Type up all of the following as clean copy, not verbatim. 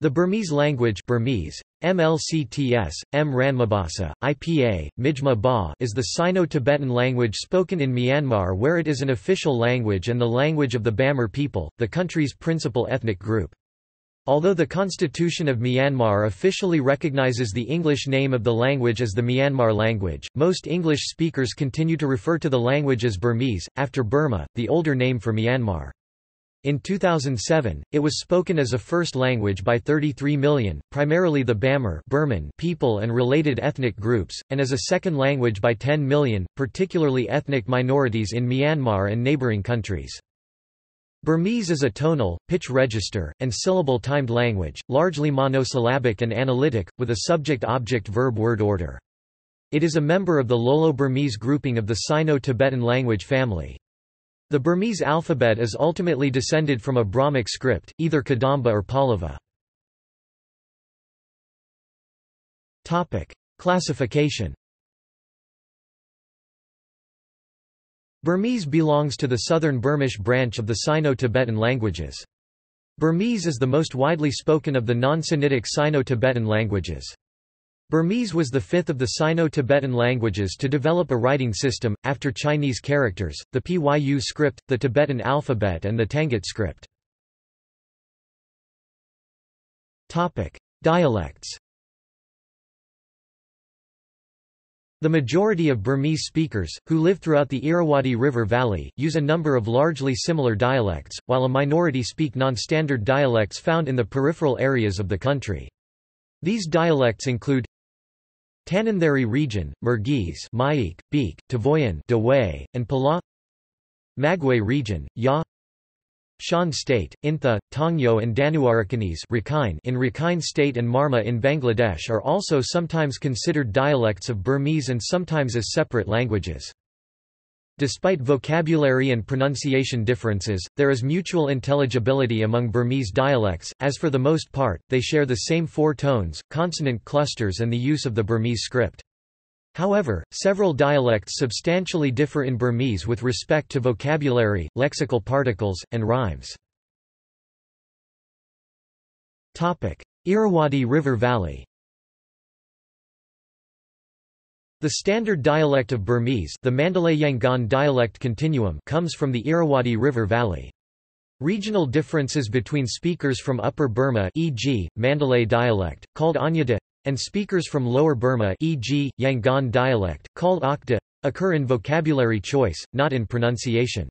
The Burmese language Burmese, MLCTS, M. Ranmabasa, IPA, Mijma Ba is the Sino-Tibetan language spoken in Myanmar, where it is an official language and the language of the Bamar people, the country's principal ethnic group. Although the Constitution of Myanmar officially recognizes the English name of the language as the Myanmar language, most English speakers continue to refer to the language as Burmese, after Burma, the older name for Myanmar. In 2007, it was spoken as a first language by 33 million, primarily the Bamar Burman people and related ethnic groups, and as a second language by 10 million, particularly ethnic minorities in Myanmar and neighboring countries. Burmese is a tonal, pitch register, and syllable-timed language, largely monosyllabic and analytic, with a subject-object-verb-word order. It is a member of the Lolo-Burmese grouping of the Sino-Tibetan language family. The Burmese alphabet is ultimately descended from a Brahmic script, either Kadamba or Pallava. Topic: Classification. Burmese belongs to the southern Burmish branch of the Sino-Tibetan languages. Burmese is the most widely spoken of the non-Sinitic Sino-Tibetan languages. Burmese was the fifth of the Sino-Tibetan languages to develop a writing system, after Chinese characters, the Pyu script, the Tibetan alphabet and the Tangut script. Dialects. The majority of Burmese speakers, who live throughout the Irrawaddy River Valley, use a number of largely similar dialects, while a minority speak non-standard dialects found in the peripheral areas of the country. These dialects include Tananthari region, Merguez, Maik, Beek, Tavoyan, Dawei, and Pala; Magway region, Ya; Shan State, Intha, Tongyo and Danuarakanese in Rakhine State and Marma in Bangladesh are also sometimes considered dialects of Burmese and sometimes as separate languages. Despite vocabulary and pronunciation differences, there is mutual intelligibility among Burmese dialects, as for the most part, they share the same four tones, consonant clusters and the use of the Burmese script. However, several dialects substantially differ in Burmese with respect to vocabulary, lexical particles, and rhymes. Irrawaddy River Valley. The standard dialect of Burmese, the Mandalay Yangon dialect continuum, comes from the Irrawaddy River Valley. Regional differences between speakers from Upper Burma, e.g., Mandalay dialect, called Anyada, and speakers from Lower Burma, e.g., Yangon dialect, called Okta, occur in vocabulary choice, not in pronunciation.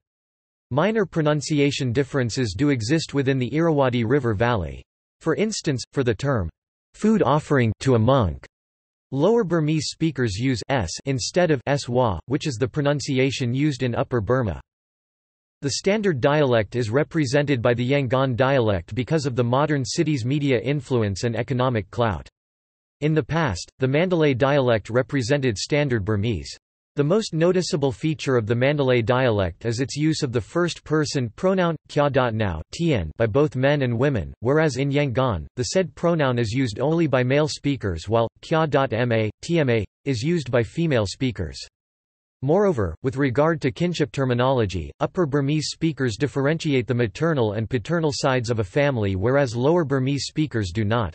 Minor pronunciation differences do exist within the Irrawaddy River Valley. For instance, for the term "food offering" to a monk, Lower Burmese speakers use s instead of swa, which is the pronunciation used in Upper Burma. The standard dialect is represented by the Yangon dialect because of the modern city's media influence and economic clout. In the past, the Mandalay dialect represented standard Burmese. The most noticeable feature of the Mandalay dialect is its use of the first-person pronoun kya.nau by both men and women, whereas in Yangon, the said pronoun is used only by male speakers while kya.ma, tma, is used by female speakers. Moreover, with regard to kinship terminology, Upper Burmese speakers differentiate the maternal and paternal sides of a family whereas Lower Burmese speakers do not.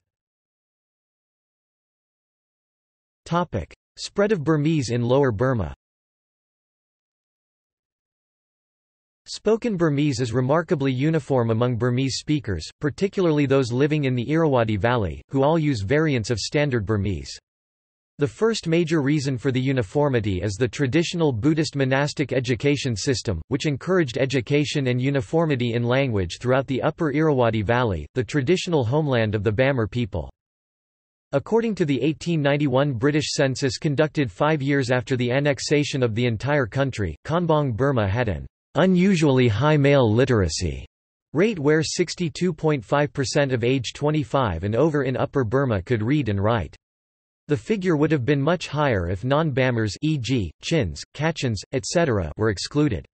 Spread of Burmese in Lower Burma. Spoken Burmese is remarkably uniform among Burmese speakers, particularly those living in the Irrawaddy Valley, who all use variants of standard Burmese. The first major reason for the uniformity is the traditional Buddhist monastic education system, which encouraged education and uniformity in language throughout the Upper Irrawaddy Valley, the traditional homeland of the Bamar people. According to the 1891 British census conducted 5 years after the annexation of the entire country, Konbaung Burma had an unusually high male literacy rate where 62.5% of age 25 and over in Upper Burma could read and write. The figure would have been much higher if non-Bamars, e.g., Chins, Kachins, etc., were excluded.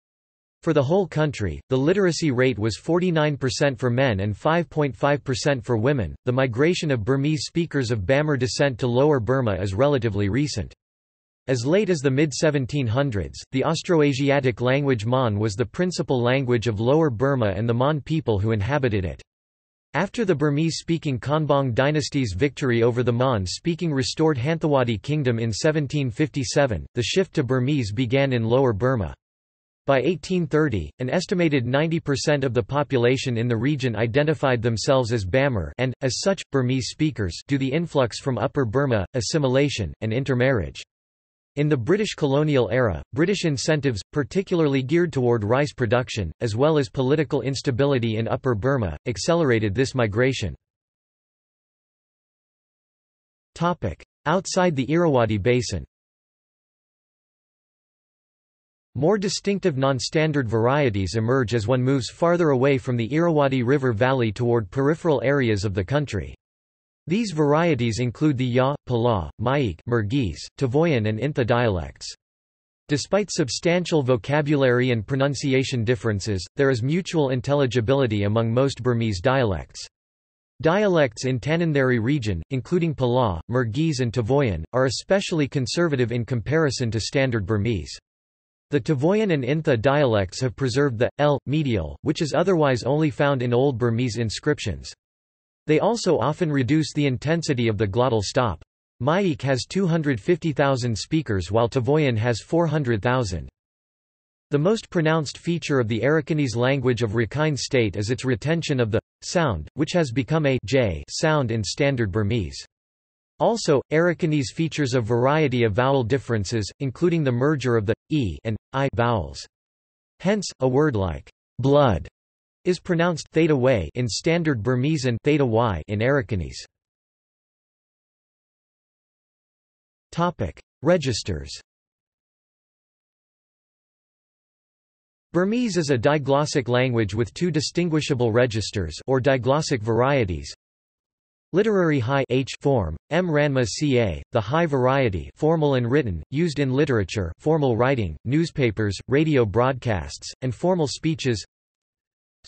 For the whole country, the literacy rate was 49% for men and 5.5% for women. The migration of Burmese speakers of Bamar descent to Lower Burma is relatively recent. As late as the mid-1700s, the Austroasiatic language Mon was the principal language of Lower Burma and the Mon people who inhabited it. After the Burmese-speaking Konbaung dynasty's victory over the Mon-speaking restored Hanthawaddy Kingdom in 1757, the shift to Burmese began in Lower Burma. By 1830, an estimated 90% of the population in the region identified themselves as Bamar and, as such, Burmese speakers due to the influx from Upper Burma, assimilation, and intermarriage. In the British colonial era, British incentives, particularly geared toward rice production, as well as political instability in Upper Burma, accelerated this migration. Outside the Irrawaddy Basin, more distinctive non-standard varieties emerge as one moves farther away from the Irrawaddy River Valley toward peripheral areas of the country. These varieties include the Ya, Pala, Maik, Murghese, Tavoyan and Intha dialects. Despite substantial vocabulary and pronunciation differences, there is mutual intelligibility among most Burmese dialects. Dialects in Tananthari region, including Pala, Murghese and Tavoyan, are especially conservative in comparison to standard Burmese. The Tavoyan and Intha dialects have preserved the L medial, which is otherwise only found in Old Burmese inscriptions. They also often reduce the intensity of the glottal stop. Maik has 250,000 speakers while Tavoyan has 400,000. The most pronounced feature of the Arakanese language of Rakhine State is its retention of the sound, which has become a j sound in Standard Burmese. Also, Arakanese features a variety of vowel differences, including the merger of the e and I vowels. Hence, a word like blood is pronounced theta way in Standard Burmese and theta y in Arakanese. Topic: Registers. Burmese is a diglossic language with two distinguishable registers or diglossic varieties. Literary high H form, M ranma ca, the high variety formal and written, used in literature, formal writing, newspapers, radio broadcasts, and formal speeches.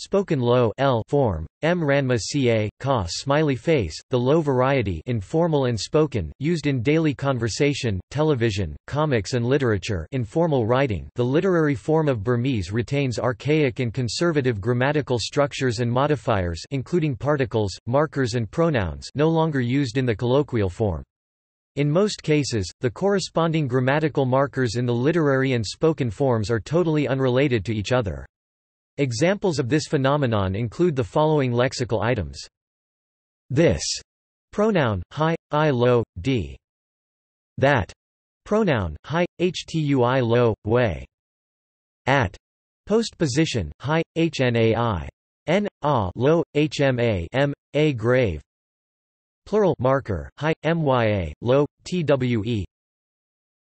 Spoken low L form, M ranma ca, ka smiley face, the low variety informal and spoken, used in daily conversation, television, comics and literature informal writing. The literary form of Burmese retains archaic and conservative grammatical structures and modifiers including particles, markers and pronouns no longer used in the colloquial form. In most cases, the corresponding grammatical markers in the literary and spoken forms are totally unrelated to each other. Examples of this phenomenon include the following lexical items. This pronoun, hi, I low, d. That pronoun, hi, htui low, way. At postposition, hi, hnai. N, a low, hma m, a grave. Plural marker, hi, mya, low, twe.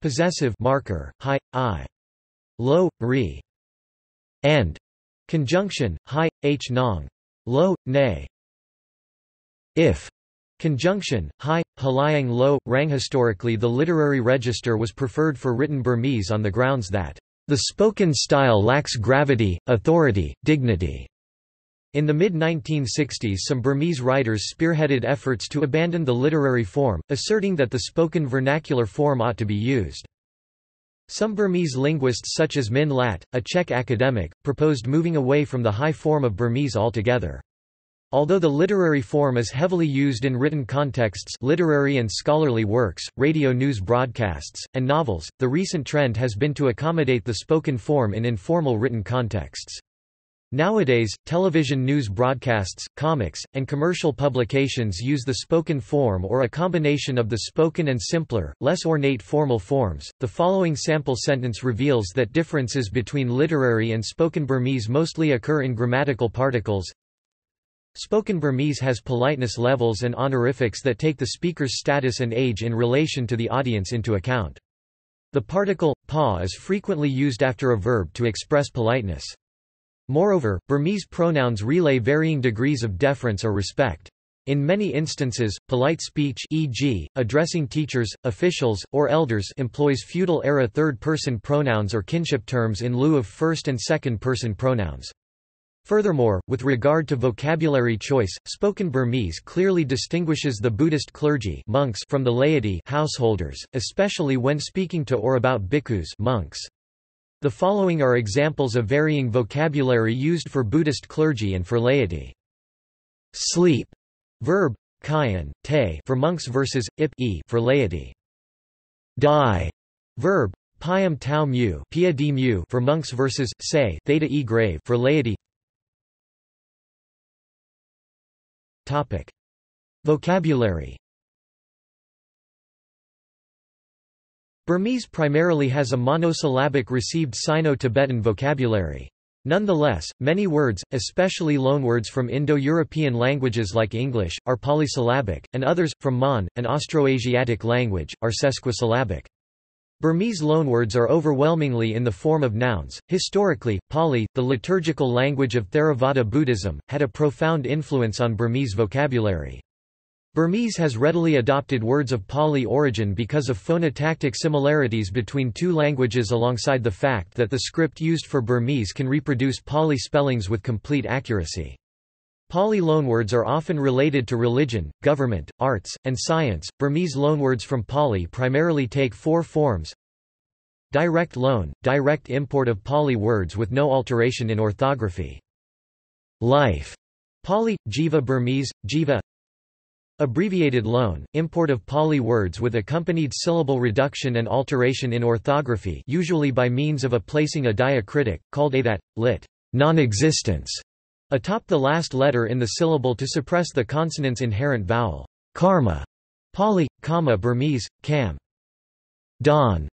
Possessive marker, hi, I. Low, re. And conjunction, hi, h nong. Lo, nay. If. Conjunction, hi, halayang lo, rang. Historically, the literary register was preferred for written Burmese on the grounds that the spoken style lacks gravity, authority, dignity. In the mid-1960s, some Burmese writers spearheaded efforts to abandon the literary form, asserting that the spoken vernacular form ought to be used. Some Burmese linguists such as Min Lat, a Czech academic, proposed moving away from the high form of Burmese altogether. Although the literary form is heavily used in written contexts, literary and scholarly works, radio news broadcasts, and novels, the recent trend has been to accommodate the spoken form in informal written contexts. Nowadays, television news broadcasts, comics, and commercial publications use the spoken form or a combination of the spoken and simpler, less ornate formal forms. The following sample sentence reveals that differences between literary and spoken Burmese mostly occur in grammatical particles. Spoken Burmese has politeness levels and honorifics that take the speaker's status and age in relation to the audience into account. The particle pa is frequently used after a verb to express politeness. Moreover, Burmese pronouns relay varying degrees of deference or respect. In many instances, polite speech, e.g., addressing teachers, officials, or elders, employs feudal-era third-person pronouns or kinship terms in lieu of first- and second-person pronouns. Furthermore, with regard to vocabulary choice, spoken Burmese clearly distinguishes the Buddhist clergy monks from the laity householders, especially when speaking to or about bhikkhus monks. The following are examples of varying vocabulary used for Buddhist clergy and for laity. Sleep, verb, kayan, te for monks versus, ip e for laity. Die, verb, piam tau mu, pia di mu for monks versus, se theta e grave for laity. Topic. Vocabulary. Burmese primarily has a monosyllabic received Sino-Tibetan vocabulary. Nonetheless, many words, especially loanwords from Indo-European languages like English, are polysyllabic, and others, from Mon, an Austroasiatic language, are sesquisyllabic. Burmese loanwords are overwhelmingly in the form of nouns. Historically, Pali, the liturgical language of Theravada Buddhism, had a profound influence on Burmese vocabulary. Burmese has readily adopted words of Pali origin because of phonotactic similarities between two languages, alongside the fact that the script used for Burmese can reproduce Pali spellings with complete accuracy. Pali loanwords are often related to religion, government, arts, and science. Burmese loanwords from Pali primarily take four forms: direct loan, direct import of Pali words with no alteration in orthography; life, Pali, jiva Burmese, jiva; abbreviated loan, import of Pali words with accompanied syllable reduction and alteration in orthography, usually by means of placing a diacritic, called a that, lit. Non-existence, atop the last letter in the syllable to suppress the consonant's inherent vowel. Karma, Pali, kama Burmese, kam. Don,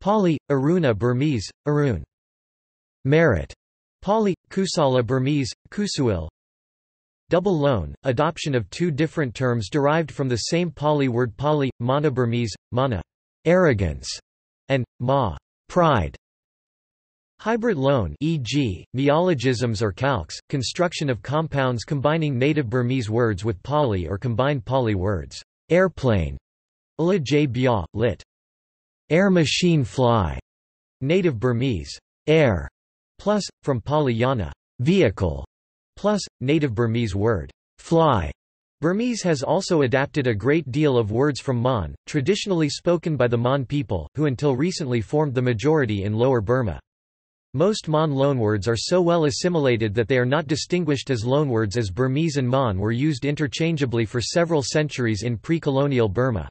Pali, aruna Burmese, arun. Merit, Pali, kusala Burmese, kusuil. Double loan, adoption of two different terms derived from the same Pali word. Pali, mana Burmese, mana, arrogance, and ma, pride. Hybrid loan, e.g., neologisms or calques, construction of compounds combining native Burmese words with Pali or combined Pali words. Airplane, la j bia, lit. Air machine fly, native Burmese. Air, plus, from Pali yana, vehicle, plus, native Burmese word. Fly. Burmese has also adapted a great deal of words from Mon, traditionally spoken by the Mon people, who until recently formed the majority in Lower Burma. Most Mon loanwords are so well assimilated that they are not distinguished as loanwords, as Burmese and Mon were used interchangeably for several centuries in pre-colonial Burma.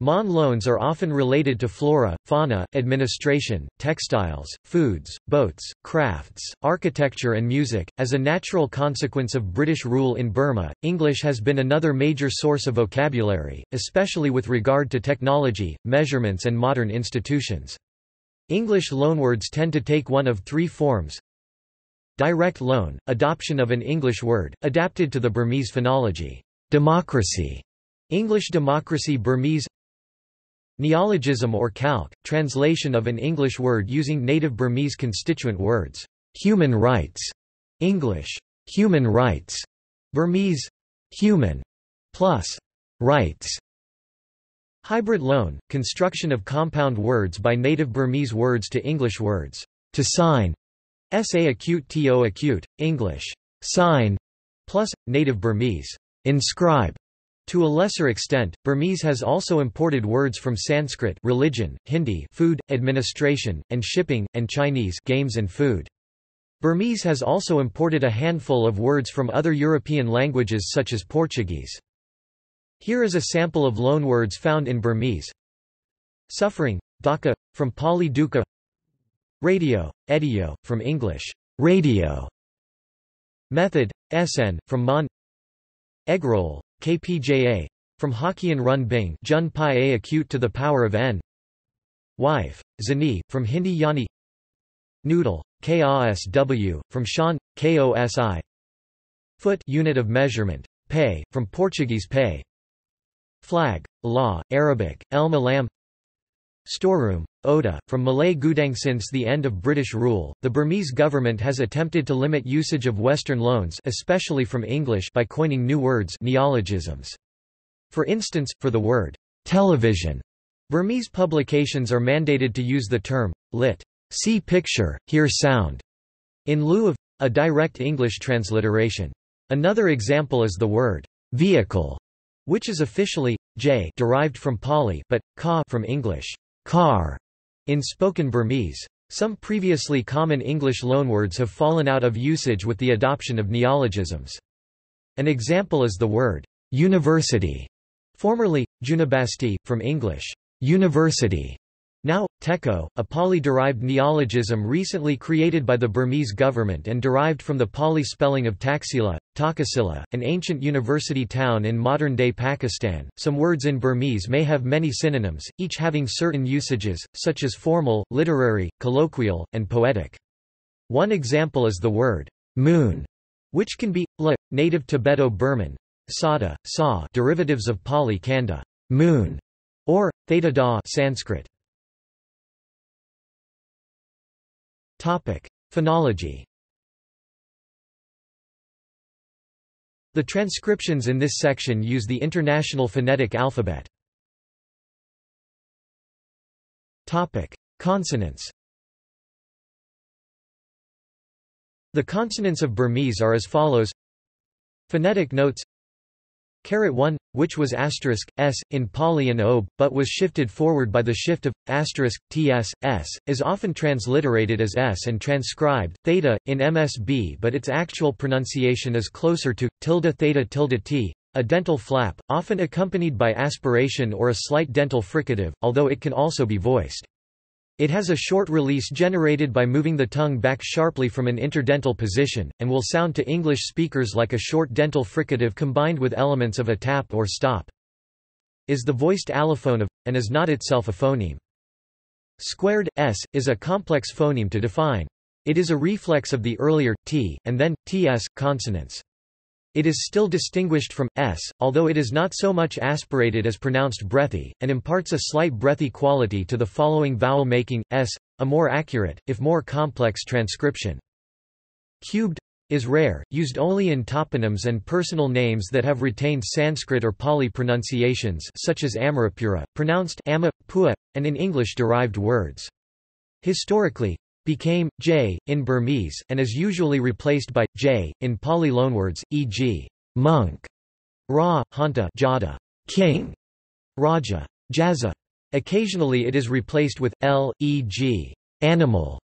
Mon loans are often related to flora, fauna, administration, textiles, foods, boats, crafts, architecture, and music. As a natural consequence of British rule in Burma, English has been another major source of vocabulary, especially with regard to technology, measurements, and modern institutions. English loanwords tend to take one of three forms: direct loan, adoption of an English word, adapted to the Burmese phonology. Democracy, English democracy Burmese. Neologism or calque, translation of an English word using native Burmese constituent words. Human rights, English. Human rights, Burmese. Human, plus, rights. Hybrid loan, construction of compound words by native Burmese words to English words. To sign, sa acute to acute, English. Sign, plus, native Burmese. Inscribe. To a lesser extent, Burmese has also imported words from Sanskrit, religion, Hindi, food, administration, and shipping, and Chinese, games and food. Burmese has also imported a handful of words from other European languages such as Portuguese. Here is a sample of loanwords found in Burmese. Suffering, dhaka, from Pali dukkha. Radio, ediyo, from English, radio. Method, sn, from Mon. Eggroll, kpja, from Hokkien run bing, jun pi a acute to the power of n. Wife, zani, from Hindi yani. Noodle, kasw, from Shan, kosi. Foot, unit of measurement, pay, from Portuguese pay. Flag, la, Arabic, el-malam. Storeroom, oda, from Malay gudang. Since the end of British rule, the Burmese government has attempted to limit usage of Western loans, especially from English, by coining new words, neologisms. For instance, for the word television, Burmese publications are mandated to use the term lit. See picture, hear sound, in lieu of a direct English transliteration. Another example is the word vehicle, which is officially j derived from Pali, but ka from English, car, in spoken Burmese. Some previously common English loanwords have fallen out of usage with the adoption of neologisms. An example is the word university, formerly Junibasti, from English university, now Teko, a Pali-derived neologism recently created by the Burmese government and derived from the Pali spelling of Taxila, Takasila, an ancient university town in modern-day Pakistan. Some words in Burmese may have many synonyms, each having certain usages, such as formal, literary, colloquial, and poetic. One example is the word moon, which can be la, native Tibeto-Burman, sada, sa, derivatives of Pali kanda, moon, or theta da, Sanskrit. Topic: Phonology. The transcriptions in this section use the International Phonetic Alphabet. Topic: Consonants. The consonants of Burmese are as follows. Phonetic notes: 1, which was asterisk, s, in Pali and Ob, but was shifted forward by the shift of, asterisk, ts, s, is often transliterated as s and transcribed, theta, in MSB, but its actual pronunciation is closer to, tilde theta tilde t, a dental flap, often accompanied by aspiration or a slight dental fricative, although it can also be voiced. It has a short release generated by moving the tongue back sharply from an interdental position, and will sound to English speakers like a short dental fricative combined with elements of a tap or stop. Is the voiced allophone of, and is not itself a phoneme. Squared, s, is a complex phoneme to define. It is a reflex of the earlier, t, and then, ts, consonants. It is still distinguished from s, although it is not so much aspirated as pronounced breathy, and imparts a slight breathy quality to the following vowel, making s a more accurate, if more complex, transcription. Cubed is rare, used only in toponyms and personal names that have retained Sanskrit or Pali pronunciations, such as Amarapura, pronounced ama, pua, and in English-derived words. Historically, became j in Burmese and is usually replaced by j in Pali loanwords, e.g. monk, ra, hanta, jada, king, raja, jaza. Occasionally it is replaced with l, e.g. animal,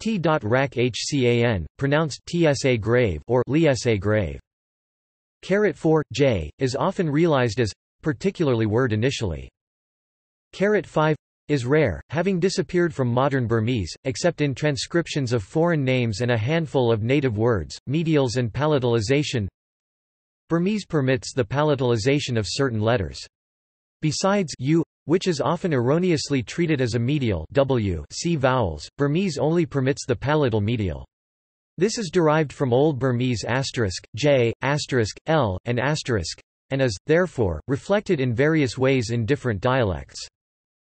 t.rakhcan, pronounced tsa grave or lesa grave. 4, j, is often realized as, particularly word initially. 5, is rare, having disappeared from modern Burmese, except in transcriptions of foreign names and a handful of native words, medials and palatalization. Burmese permits the palatalization of certain letters. Besides u, which is often erroneously treated as a medial w, c vowels, Burmese only permits the palatal medial. This is derived from Old Burmese asterisk, j, asterisk, l, and asterisk, and is, therefore, reflected in various ways in different dialects.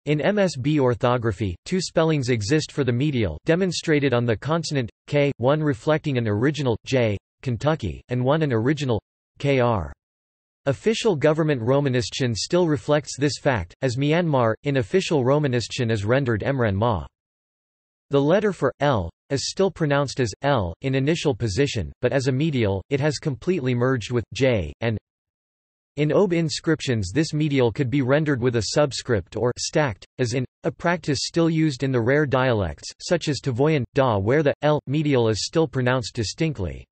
In MSB orthography, two spellings exist for the medial, demonstrated on the consonant k, one reflecting an original j, Kentucky, and one an original kr. Official government Romanistchen still reflects this fact, as Myanmar, in official Romanistchen, is rendered Emran Ma. The letter for l is still pronounced as l in initial position, but as a medial, it has completely merged with j and. In Ob inscriptions this medial could be rendered with a subscript or stacked, as in, a practice still used in the rare dialects, such as Tavoyan, Da, where the L medial is still pronounced distinctly.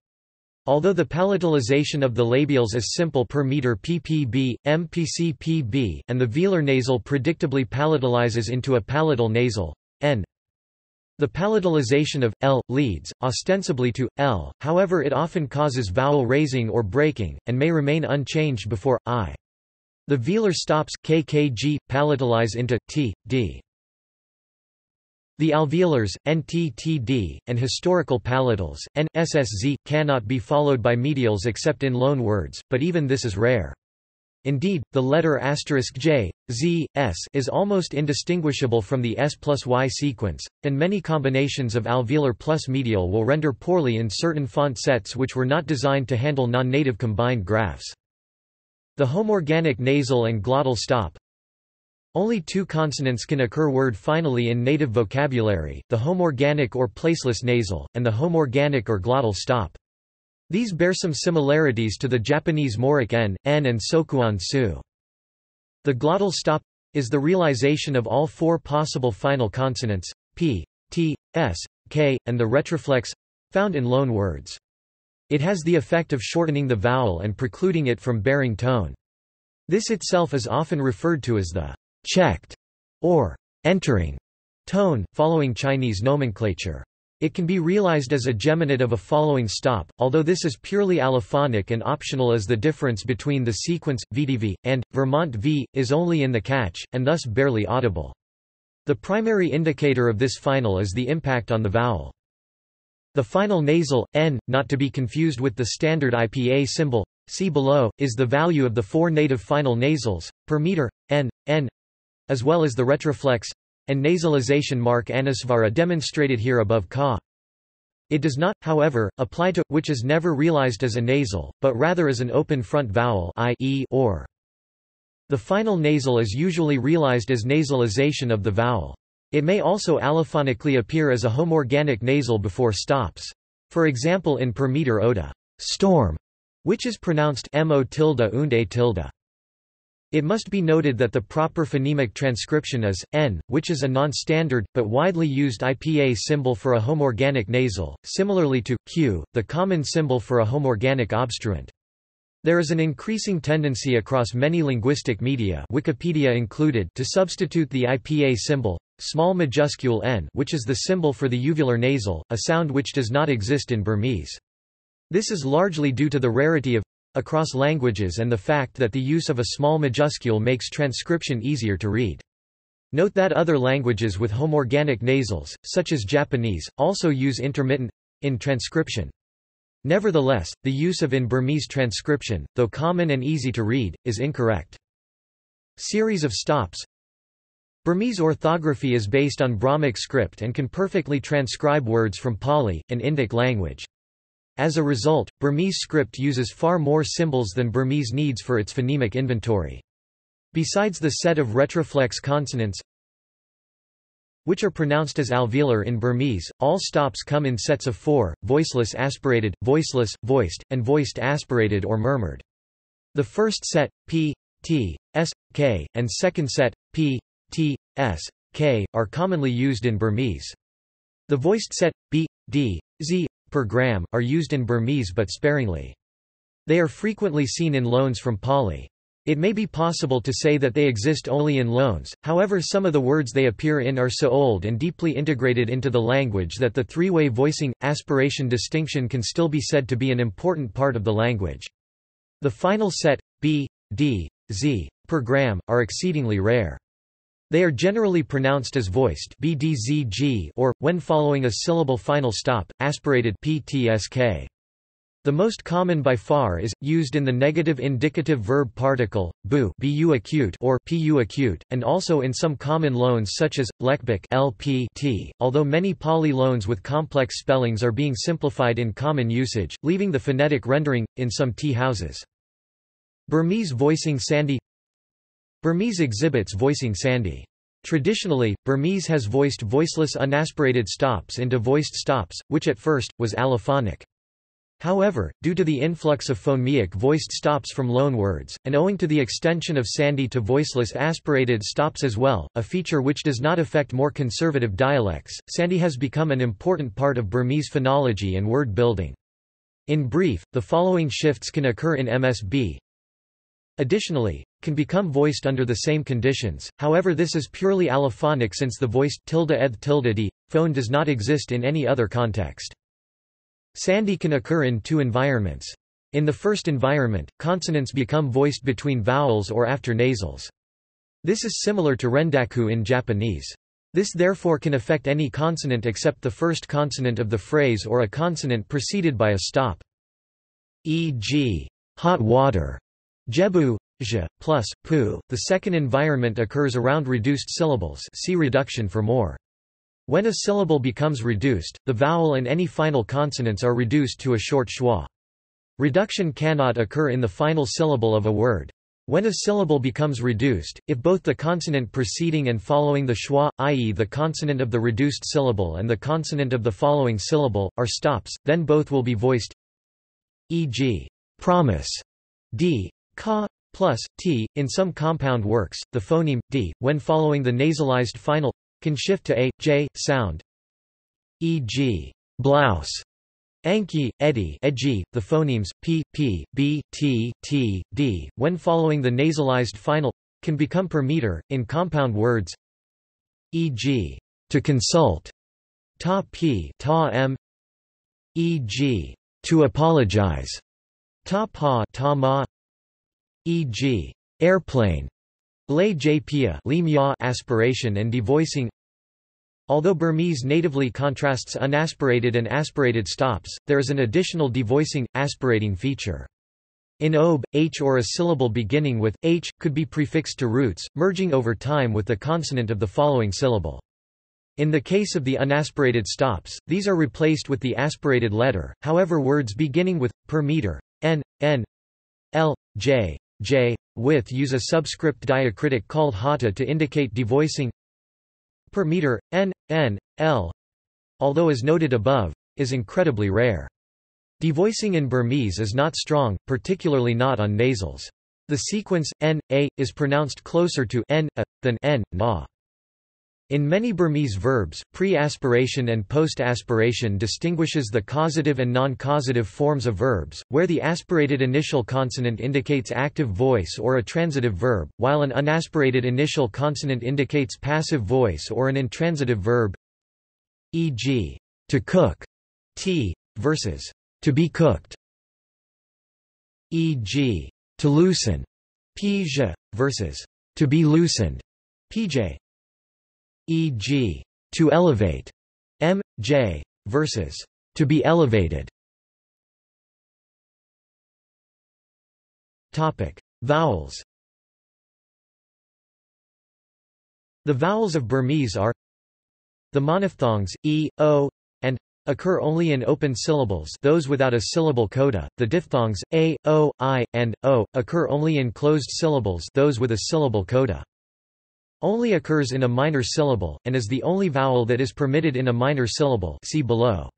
Although the palatalization of the labials is simple per meter ppb, mpcpb, and the velar nasal predictably palatalizes into a palatal nasal, n. The palatalization of l leads, ostensibly to l, however it often causes vowel raising or breaking, and may remain unchanged before I. The velar stops, kkg, palatalize into t, d. The alveolars, nt, td, and historical palatals, n, ss,z, cannot be followed by medials except in loan words, but even this is rare. Indeed, the letter asterisk j, z, s is almost indistinguishable from the s plus y sequence, and many combinations of alveolar plus medial will render poorly in certain font sets which were not designed to handle non-native combined graphs. The homorganic nasal and glottal stop. Only two consonants can occur word finally in native vocabulary, the homorganic or placeless nasal, and the homorganic or glottal stop. These bear some similarities to the Japanese moric n, and sokuan su. The glottal stop is the realization of all four possible final consonants, p, t, s, k, and the retroflex, found in loan words. It has the effect of shortening the vowel and precluding it from bearing tone. This itself is often referred to as the checked or entering tone, following Chinese nomenclature. It can be realized as a geminate of a following stop, although this is purely allophonic and optional, as the difference between the sequence VDV and Vermont V is only in the catch, and thus barely audible. The primary indicator of this final is the impact on the vowel. The final nasal n, not to be confused with the standard IPA symbol, see below, is the value of the four native final nasals per meter n, as well as the retroflex and nasalization mark anusvara demonstrated here above ka. It does not, however, apply to, which is never realized as a nasal, but rather as an open front vowel i.e. or. The final nasal is usually realized as nasalization of the vowel. It may also allophonically appear as a homorganic nasal before stops. For example in per meter oda, storm, which is pronounced mo tilde und a tilde. It must be noted that the proper phonemic transcription is n, which is a non-standard, but widely used IPA symbol for a homorganic nasal, similarly to q, the common symbol for a homorganic obstruent. There is an increasing tendency across many linguistic media, Wikipedia included, to substitute the IPA symbol, small majuscule n, which is the symbol for the uvular nasal, a sound which does not exist in Burmese. This is largely due to the rarity of across languages and the fact that the use of a small majuscule makes transcription easier to read. Note that other languages with homorganic nasals, such as Japanese, also use intermittent in transcription. Nevertheless, the use of in Burmese transcription, though common and easy to read, is incorrect. Series of stops. Burmese orthography is based on Brahmic script and can perfectly transcribe words from Pali, an Indic language. As a result, Burmese script uses far more symbols than Burmese needs for its phonemic inventory. Besides the set of retroflex consonants, which are pronounced as alveolar in Burmese, all stops come in sets of four: voiceless aspirated, voiceless, voiced, and voiced aspirated or murmured. The first set, p, t, s, k, and second set, p, t, s, k, are commonly used in Burmese. The voiced set, b, d, z, per gram, are used in Burmese but sparingly. They are frequently seen in loans from Pali. It may be possible to say that they exist only in loans, however some of the words they appear in are so old and deeply integrated into the language that the three-way voicing, aspiration distinction can still be said to be an important part of the language. The final set, b, d, z, per gram, are exceedingly rare. They are generally pronounced as voiced bdzg or, when following a syllable final stop, aspirated ptsk. The most common by far is, used in the negative indicative verb particle, bu or pu acute, and also in some common loans such as, lekbik lpt, although many Pali loans with complex spellings are being simplified in common usage, leaving the phonetic rendering, in some tea houses. Burmese voicing sandhi. Burmese exhibits voicing sandhi. Traditionally, Burmese has voiced voiceless unaspirated stops into voiced stops, which at first, was allophonic. However, due to the influx of phonemic voiced stops from loanwords, and owing to the extension of sandhi to voiceless aspirated stops as well, a feature which does not affect more conservative dialects, sandhi has become an important part of Burmese phonology and word building. In brief, the following shifts can occur in MSB. Additionally, can become voiced under the same conditions, however this is purely allophonic since the voiced *eth*d phone does not exist in any other context. Sandhi can occur in two environments. In the first environment, consonants become voiced between vowels or after nasals. This is similar to rendaku in Japanese. This therefore can affect any consonant except the first consonant of the phrase or a consonant preceded by a stop. E.g. hot water. Jebu, je, plus, pu. The second environment occurs around reduced syllables, see reduction for more. When a syllable becomes reduced, the vowel and any final consonants are reduced to a short schwa. Reduction cannot occur in the final syllable of a word. When a syllable becomes reduced, if both the consonant preceding and following the schwa, i.e. the consonant of the reduced syllable and the consonant of the following syllable, are stops, then both will be voiced, e.g. promise, d. Ka, plus, t. In some compound works, the phoneme, d, when following the nasalized final, can shift to a, j, sound, e.g. blouse, Anki, Edi, the phonemes p, p, b, t, t, d, when following the nasalized final, can become per meter, in compound words, e.g., to consult, ta p, ta m, e.g., to apologize, ta pa, ta ma, e.g., airplane, lay jpia, lemia, aspiration and devoicing. Although Burmese natively contrasts unaspirated and aspirated stops, there is an additional devoicing, aspirating feature. In Obe, h or a syllable beginning with h could be prefixed to roots, merging over time with the consonant of the following syllable. In the case of the unaspirated stops, these are replaced with the aspirated letter, however words beginning with, per meter, n, l, j, with use a subscript diacritic called hata to indicate devoicing. Per meter, n, l, although as noted above, is incredibly rare. Devoicing in Burmese is not strong, particularly not on nasals. The sequence, n, a, is pronounced closer to n, a, than n, na. In many Burmese verbs, pre-aspiration and post-aspiration distinguishes the causative and non-causative forms of verbs, where the aspirated initial consonant indicates active voice or a transitive verb, while an unaspirated initial consonant indicates passive voice or an intransitive verb, e.g., to cook, t, versus to be cooked, e.g., to loosen, pj, versus to be loosened, pj. E.g., to elevate, mj, versus to be elevated. Topic: Vowels. The vowels of Burmese are the monophthongs e, o, and occur only in open syllables, those without a syllable coda. The diphthongs a, o, I, and o occur only in closed syllables, those with a syllable coda. Only occurs in a minor syllable, and is the only vowel that is permitted in a minor syllable. See below.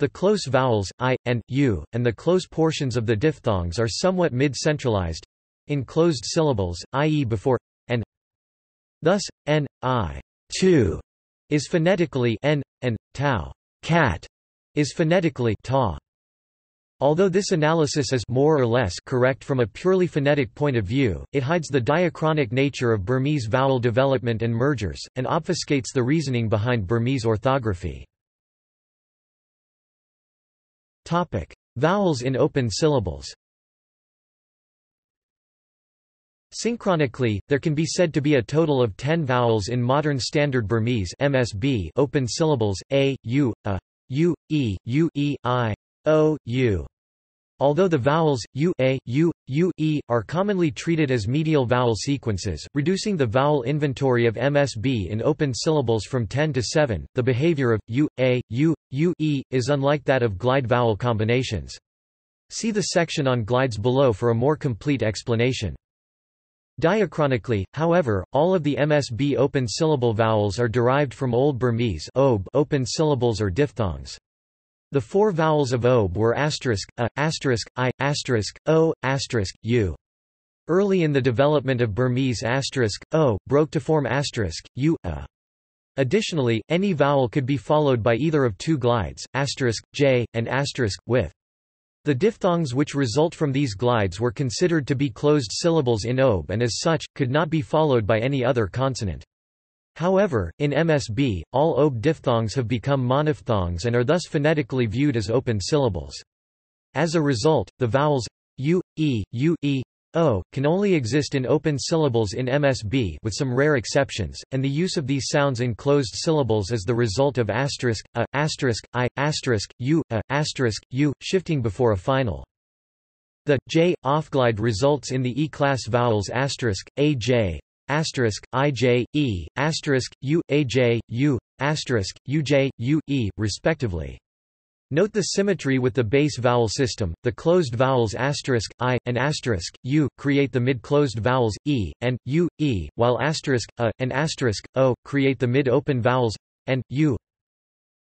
The close vowels, I, and, u, and the close portions of the diphthongs are somewhat mid-centralized in closed syllables, i.e. before, and. Thus, n, I, two, is phonetically n, and, tau, cat, is phonetically ta. Although this analysis is more or less correct from a purely phonetic point of view, it hides the diachronic nature of Burmese vowel development and mergers, and obfuscates the reasoning behind Burmese orthography. Topic: Vowels in open syllables. Synchronically, there can be said to be a total of 10 vowels in modern standard Burmese (MSB) open syllables: a, u, a, u, e, u, e, I, o, u. Although the vowels u, a, u, u, e are commonly treated as medial vowel sequences, reducing the vowel inventory of MSB in open syllables from 10 to 7, the behavior of u, a, u, u, e is unlike that of glide vowel combinations. See the section on glides below for a more complete explanation. Diachronically, however, all of the MSB open syllable vowels are derived from Old Burmese open syllables or diphthongs. The four vowels of Obe were asterisk, a, asterisk, I, asterisk, o, asterisk, u. Early in the development of Burmese, asterisk, o, broke to form asterisk, u, a. Additionally, any vowel could be followed by either of two glides, asterisk, j, and asterisk, with. The diphthongs which result from these glides were considered to be closed syllables in Obe and as such, could not be followed by any other consonant. However, in MSB, all Obe diphthongs have become monophthongs and are thus phonetically viewed as open syllables. As a result, the vowels u, e, o can only exist in open syllables in MSB with some rare exceptions, and the use of these sounds in closed syllables is the result of asterisk, a, asterisk, I, asterisk, u, a, asterisk, u, shifting before a final. The j offglide results in the E-class vowels asterisk, aj, asterisk, ij, e, asterisk, u, aj, u, asterisk, uj, u, e, respectively. Note the symmetry with the base vowel system. The closed vowels asterisk, I, and asterisk, u, create the mid-closed vowels, e, and, u, e, while asterisk, a, and asterisk, o, create the mid-open vowels, and, u.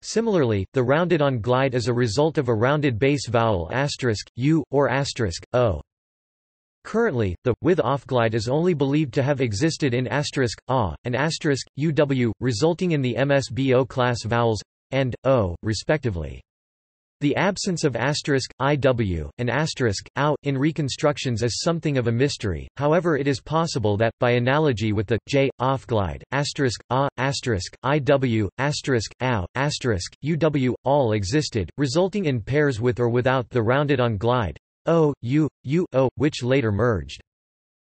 Similarly, the rounded on glide is a result of a rounded base vowel asterisk, u, or asterisk, o. Currently, the with offglide is only believed to have existed in asterisk, a, and asterisk, uw, resulting in the MSB O-class vowels, and, o, respectively. The absence of *iw and *ow in reconstructions is something of a mystery. However, it is possible that, by analogy with the j offglide *a**iw *ow uw, all existed, resulting in pairs with or without the rounded on glide o u u o, which later merged.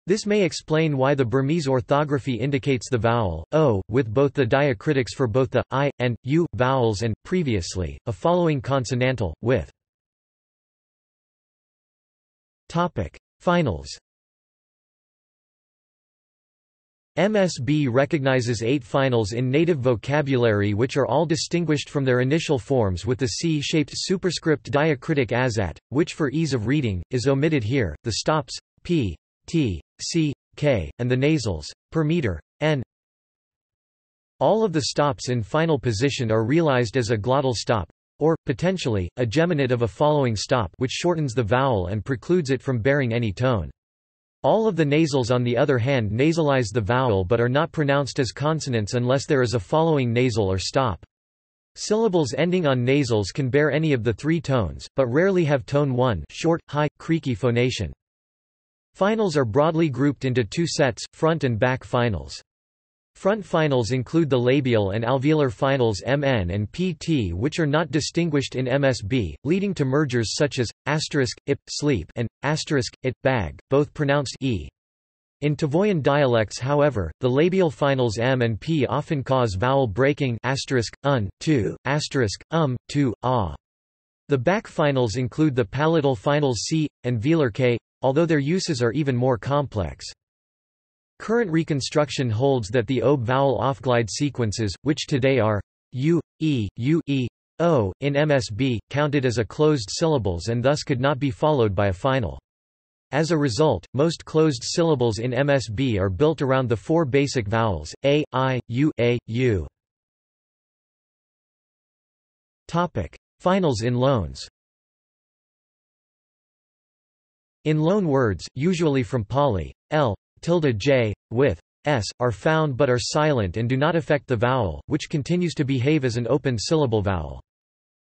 This may explain why the Burmese orthography indicates the vowel o with both the diacritics for both the I and u vowels and, previously, a following consonantal with. Topic: Finals. MSB recognizes 8 finals in native vocabulary which are all distinguished from their initial forms with the C-shaped superscript diacritic azat, which for ease of reading is omitted here. The stops p, t, c, k, and the nasals, per meter, n. All of the stops in final position are realized as a glottal stop, or, potentially, a geminate of a following stop which shortens the vowel and precludes it from bearing any tone. All of the nasals on the other hand nasalize the vowel but are not pronounced as consonants unless there is a following nasal or stop. Syllables ending on nasals can bear any of the 3 tones, but rarely have tone 1 short, high, creaky phonation. Finals are broadly grouped into 2 sets, front and back finals. Front finals include the labial and alveolar finals MN and PT which are not distinguished in MSB, leading to mergers such as *ip sleep and *it bag, both pronounced e. In Tavoyan dialects however, the labial finals M and P often cause vowel breaking *un, tu, tu, ah. The back finals include the palatal finals C and velar K, although their uses are even more complex. Current reconstruction holds that the obe vowel offglide sequences, which today are u, e, o, in MSB, counted as a closed syllables and thus could not be followed by a final. As a result, most closed syllables in MSB are built around the 4 basic vowels, a, I, u, a, u. Finals in loans. In loan words, usually from Pali, l, j, with, s, are found but are silent and do not affect the vowel, which continues to behave as an open syllable vowel.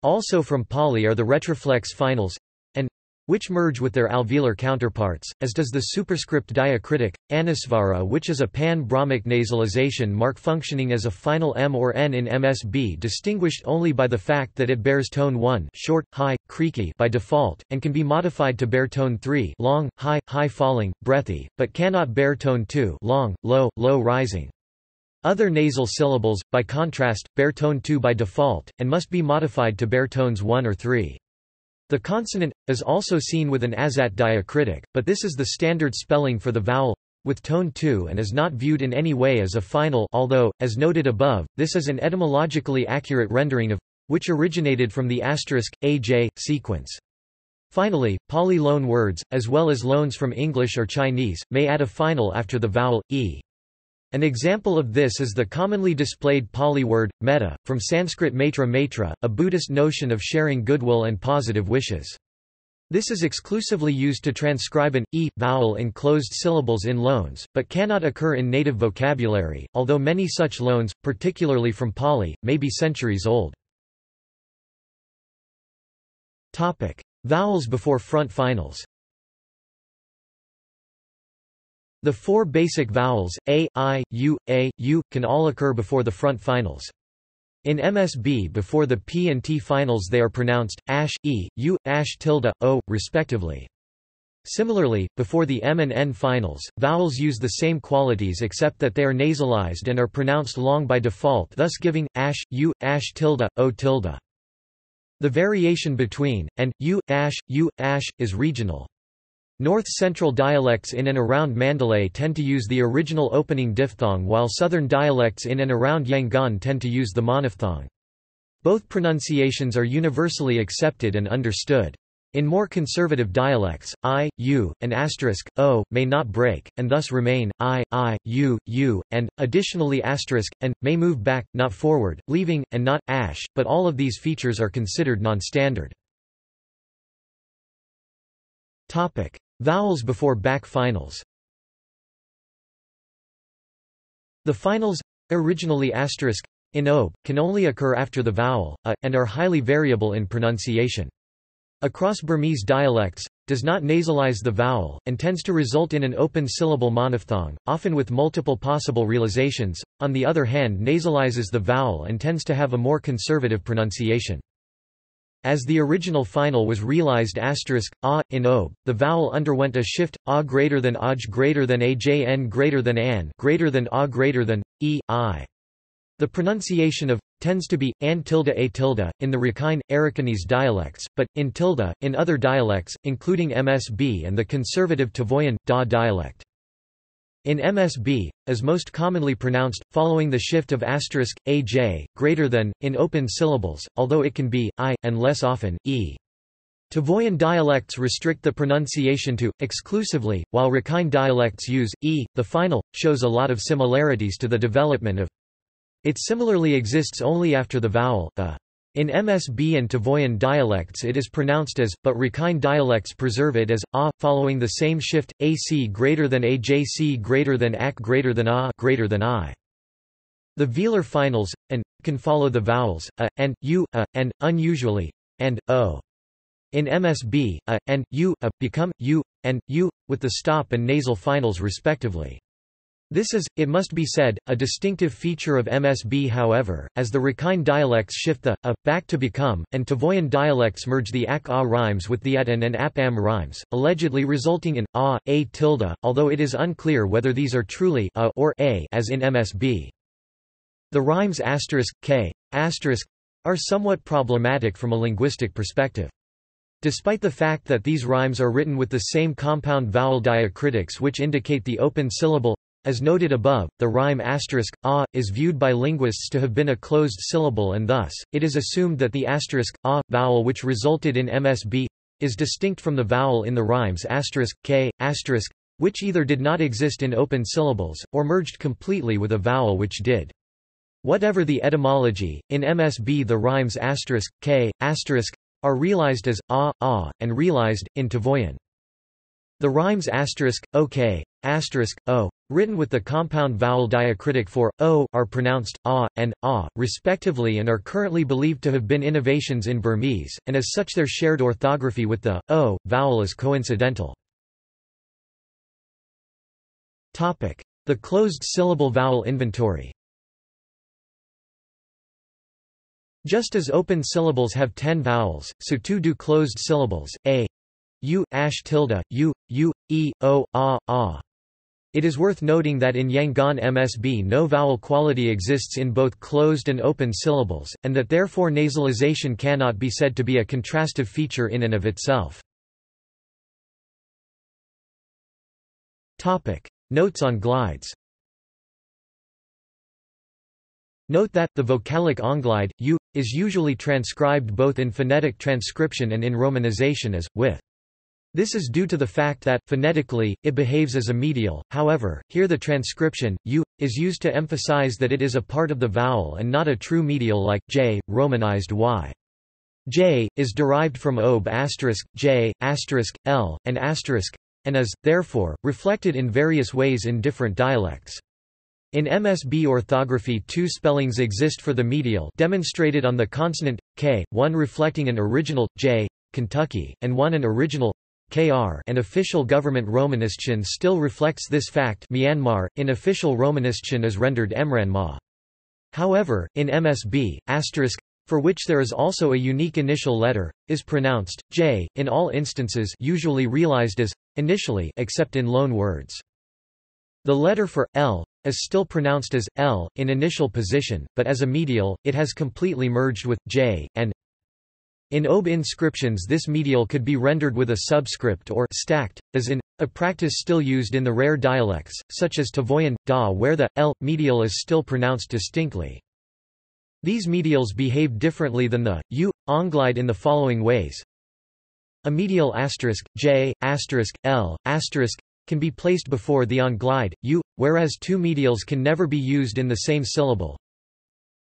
Also from Pali are the retroflex finals, and, which merge with their alveolar counterparts, as does the superscript diacritic, anusvara, which is a pan-Brahmic nasalization mark functioning as a final m or n in MSB, distinguished only by the fact that it bears tone 1 short, high, creaky by default, and can be modified to bear tone 3 long, high, high falling, breathy, but cannot bear tone 2 long, low, low rising. Other nasal syllables, by contrast, bear tone 2 by default, and must be modified to bear tones 1 or 3. The consonant is also seen with an azat diacritic, but this is the standard spelling for the vowel with tone 2 and is not viewed in any way as a final, although, as noted above, this is an etymologically accurate rendering of which originated from the *aj sequence. Finally, Pali loan words, as well as loans from English or Chinese, may add a final after the vowel e. An example of this is the commonly displayed Pali word, metta, from Sanskrit maitra, a Buddhist notion of sharing goodwill and positive wishes. This is exclusively used to transcribe an e vowel in closed syllables in loans, but cannot occur in native vocabulary, although many such loans, particularly from Pali, may be centuries old. Vowels before front finals. The 4 basic vowels, a, I, u, a, u, can all occur before the front finals. In MSB before the p and t finals they are pronounced, ash, e, u, ash tilde, o, respectively. Similarly, before the m and n finals, vowels use the same qualities except that they are nasalized and are pronounced long by default, thus giving, ash, u, ash tilde, o tilde. The variation between, and, u, ash, is regional. North-central dialects in and around Mandalay tend to use the original opening diphthong while southern dialects in and around Yangon tend to use the monophthong. Both pronunciations are universally accepted and understood. In more conservative dialects, I, U, and *o, may not break, and thus remain I, U, U, and, additionally and, may move back, not forward, leaving, and not, ash, but all of these features are considered non-standard. Vowels before back finals. The finals originally in Obe, can only occur after the vowel, a, and are highly variable in pronunciation. Across Burmese dialects, does not nasalize the vowel, and tends to result in an open syllable monophthong, often with multiple possible realizations, on the other hand nasalizes the vowel and tends to have a more conservative pronunciation. As the original final was realized *a, in Obe, the vowel underwent a shift, a greater than aj greater than ajn greater than an greater than a greater than, e, I. The pronunciation of tends to be an tilde a tilde in the Rakhine Arakanese dialects, but in tilde in other dialects, including MSB and the conservative Tavoyan da dialect. In MSB, as most commonly pronounced, following the shift of *aj greater than in open syllables, although it can be I and less often e. Tavoyan dialects restrict the pronunciation to exclusively, while Rakhine dialects use e. The final shows a lot of similarities to the development of. It similarly exists only after the vowel, a. In MSB and Tavoyan dialects it is pronounced as, but Rakhine dialects preserve it as, a, following the same shift, ac greater than ajc greater than ac greater than a greater than I. The velar finals, and, can follow the vowels, a, and, unusually, and, o. In MSB, a, and, u, a, become, u, and, u, with the stop and nasal finals respectively. This is, it must be said, a distinctive feature of MSB however, as the Rakhine dialects shift the, a, back to become, and Tavoyan dialects merge the ak-a rhymes with the at and ap-am rhymes, allegedly resulting in, a tilde, although it is unclear whether these are truly a or a as in MSB. The rhymes k, are somewhat problematic from a linguistic perspective. Despite the fact that these rhymes are written with the same compound vowel diacritics which indicate the open syllable, as noted above, the rhyme *a is viewed by linguists to have been a closed syllable and thus, it is assumed that the *a vowel which resulted in MSB is distinct from the vowel in the rhymes k, which either did not exist in open syllables, or merged completely with a vowel which did. Whatever the etymology, in MSB the rhymes k, are realized as a, and realized, in Tavoyan. The rhymes ok, o, written with the compound vowel diacritic for o, are pronounced a and a, respectively, and are currently believed to have been innovations in Burmese, and as such their shared orthography with the o vowel is coincidental. Topic: the closed syllable vowel inventory. Just as open syllables have 10 vowels, so too do closed syllables a, u, u, u, e, o, a. It is worth noting that in Yangon MSB no vowel quality exists in both closed and open syllables, and that therefore nasalization cannot be said to be a contrastive feature in and of itself. Topic: notes on glides. Note that the vocalic onglide u is usually transcribed both in phonetic transcription and in romanization as with. This is due to the fact that, phonetically, it behaves as a medial, however, here the transcription, u, is used to emphasize that it is a part of the vowel and not a true medial like j, romanized y. J, is derived from obe *j, l, and is, therefore, reflected in various ways in different dialects. In MSB orthography two spellings exist for the medial demonstrated on the consonant, k, one reflecting an original, j, Kentucky, and one an original, Kr, and official government Romanischen still reflects this fact. Myanmar, in official Romanischen is rendered Emranma. However, in MSB, for which there is also a unique initial letter, is pronounced j in all instances, usually realized as initially, except in loan words. The letter for l is still pronounced as l in initial position, but as a medial, it has completely merged with j and. In Obe inscriptions this medial could be rendered with a subscript or stacked, as in, a practice still used in the rare dialects, such as Tavoyan, da where the, l, medial is still pronounced distinctly. These medials behave differently than the, u, onglide in the following ways. A medial *j, l, can be placed before the onglide, u, whereas two medials can never be used in the same syllable.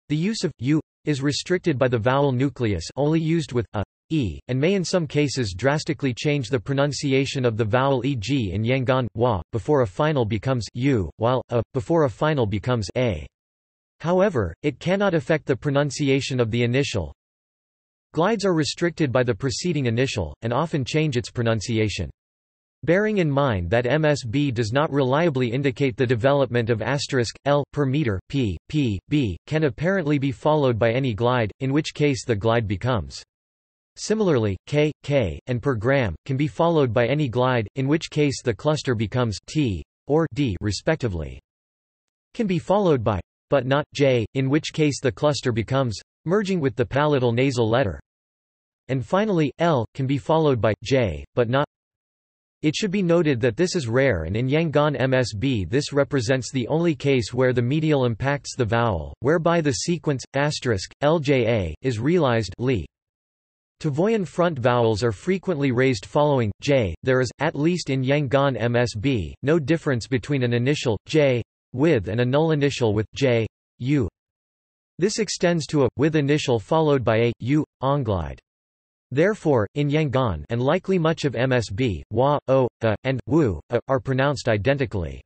The use of, u, is restricted by the vowel nucleus only used with a, e, and may in some cases drastically change the pronunciation of the vowel e.g. in Yangon, wa, before a final becomes u, while a, before a final becomes a. However, it cannot affect the pronunciation of the initial. Glides are restricted by the preceding initial, and often change its pronunciation. Bearing in mind that MSB does not reliably indicate the development of *L, per meter, p, p, b, can apparently be followed by any glide, in which case the glide becomes. Similarly, k, k, and per gram, can be followed by any glide, in which case the cluster becomes t, or d respectively. Can be followed by, but not, j, in which case the cluster becomes, merging with the palatal nasal letter. And finally, l, can be followed by, j, but not. It should be noted that this is rare, and in Yangon MSB this represents the only case where the medial impacts the vowel, whereby the sequence, *lja, is realized. Tavoyan front vowels are frequently raised following, j. There is, at least in Yangon MSB, no difference between an initial, j, with and a null initial with, j, u. This extends to a, with initial followed by a, u, onglide. Therefore, in Yangon and likely much of MSB, wa, o, a, and wu, a, are pronounced identically.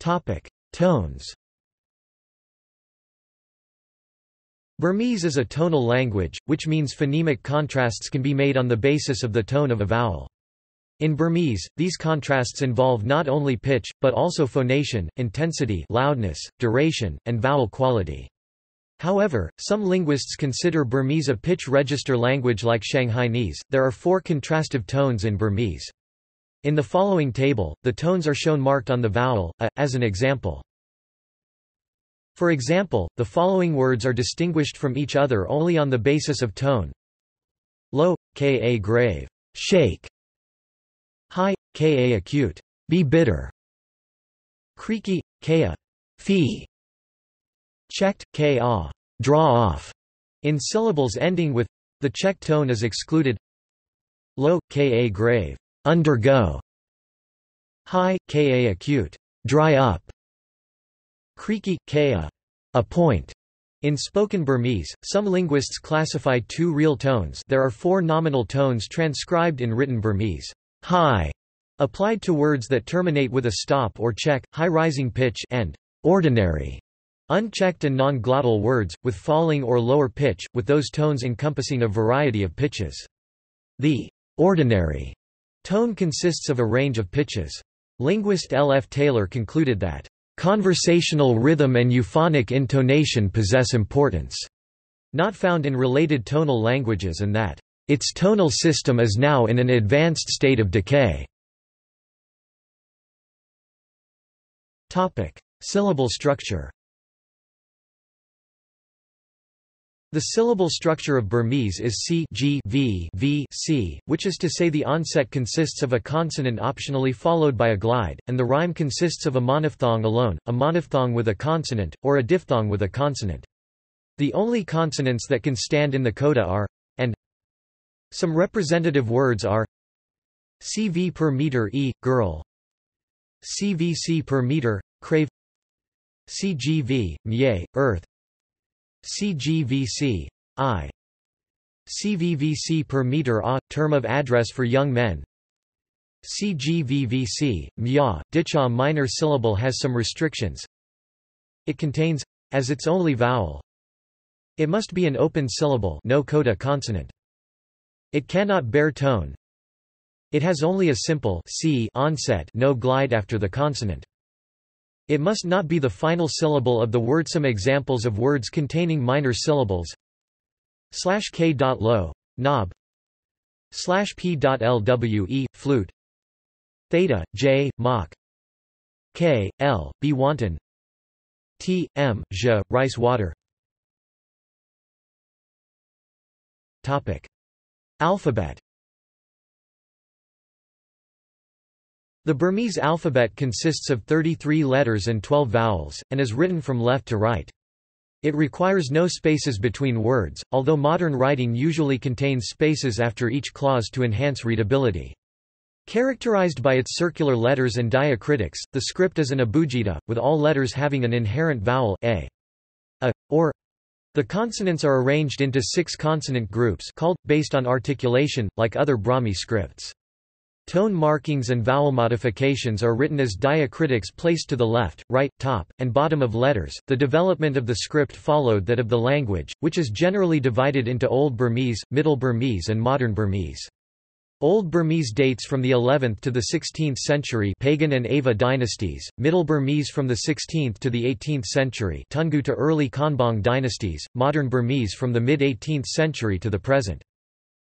Topic: Tones. Burmese is a tonal language, which means phonemic contrasts can be made on the basis of the tone of a vowel. In Burmese, these contrasts involve not only pitch, but also phonation, intensity, loudness, duration, and vowel quality. However, some linguists consider Burmese a pitch register language like Shanghainese. There are 4 contrastive tones in Burmese. In the following table, the tones are shown marked on the vowel, a, as an example. For example, the following words are distinguished from each other only on the basis of tone. Low, ka grave, shake. High, ka acute, be bitter. Creaky, ka, fee. Checked, ka, draw off, in syllables ending with, the checked tone is excluded. Low, ka grave, undergo. High, ka acute, dry up. Creaky, ka, a point. In spoken Burmese, some linguists classify 2 real tones. There are 4 nominal tones transcribed in written Burmese. High, applied to words that terminate with a stop or check, high rising pitch, and ordinary. Unchecked and non-glottal words, with falling or lower pitch, with those tones encompassing a variety of pitches. The ordinary tone consists of a range of pitches. Linguist L. F. Taylor concluded that, "...conversational rhythm and euphonic intonation possess importance," not found in related tonal languages, and that, "...its tonal system is now in an advanced state of decay." Syllable structure. The syllable structure of Burmese is c g v v c, which is to say the onset consists of a consonant optionally followed by a glide, and the rhyme consists of a monophthong alone, a monophthong with a consonant, or a diphthong with a consonant. The only consonants that can stand in the coda are and. Some representative words are cv per meter e, girl, cvc per meter, crave, cgv, mye, earth, CGVC, I. CVVC per meter a, term of address for young men. CGVVC, mya, dicha minor syllable has some restrictions. It contains, as its only vowel. It must be an open syllable, no coda consonant. It cannot bear tone. It has only a simple c onset, no glide after the consonant. It must not be the final syllable of the word. Some examples of words containing minor syllables: slash k dot low, knob, slash p dot lwe, flute, theta j, mock, k l b, wanton, t m j, rice water. Topic: Alphabet. The Burmese alphabet consists of 33 letters and 12 vowels, and is written from left to right. It requires no spaces between words, although modern writing usually contains spaces after each clause to enhance readability. Characterized by its circular letters and diacritics, the script is an abugida, with all letters having an inherent vowel, a, or. The consonants are arranged into 6 consonant groups called, based on articulation, like other Brahmi scripts. Tone markings and vowel modifications are written as diacritics placed to the left, right, top, and bottom of letters. The development of the script followed that of the language, which is generally divided into Old Burmese, Middle Burmese, and Modern Burmese. Old Burmese dates from the 11th to the 16th century Pagan and Ava dynasties, Middle Burmese from the 16th to the 18th century Tungu to early Konbaung dynasties, Modern Burmese from the mid-18th century to the present.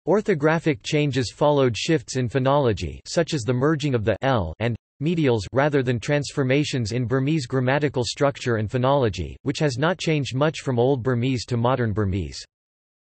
Orthographic changes followed shifts in phonology such as the merging of the l and medials rather than transformations in Burmese grammatical structure and phonology, which has not changed much from Old Burmese to Modern Burmese.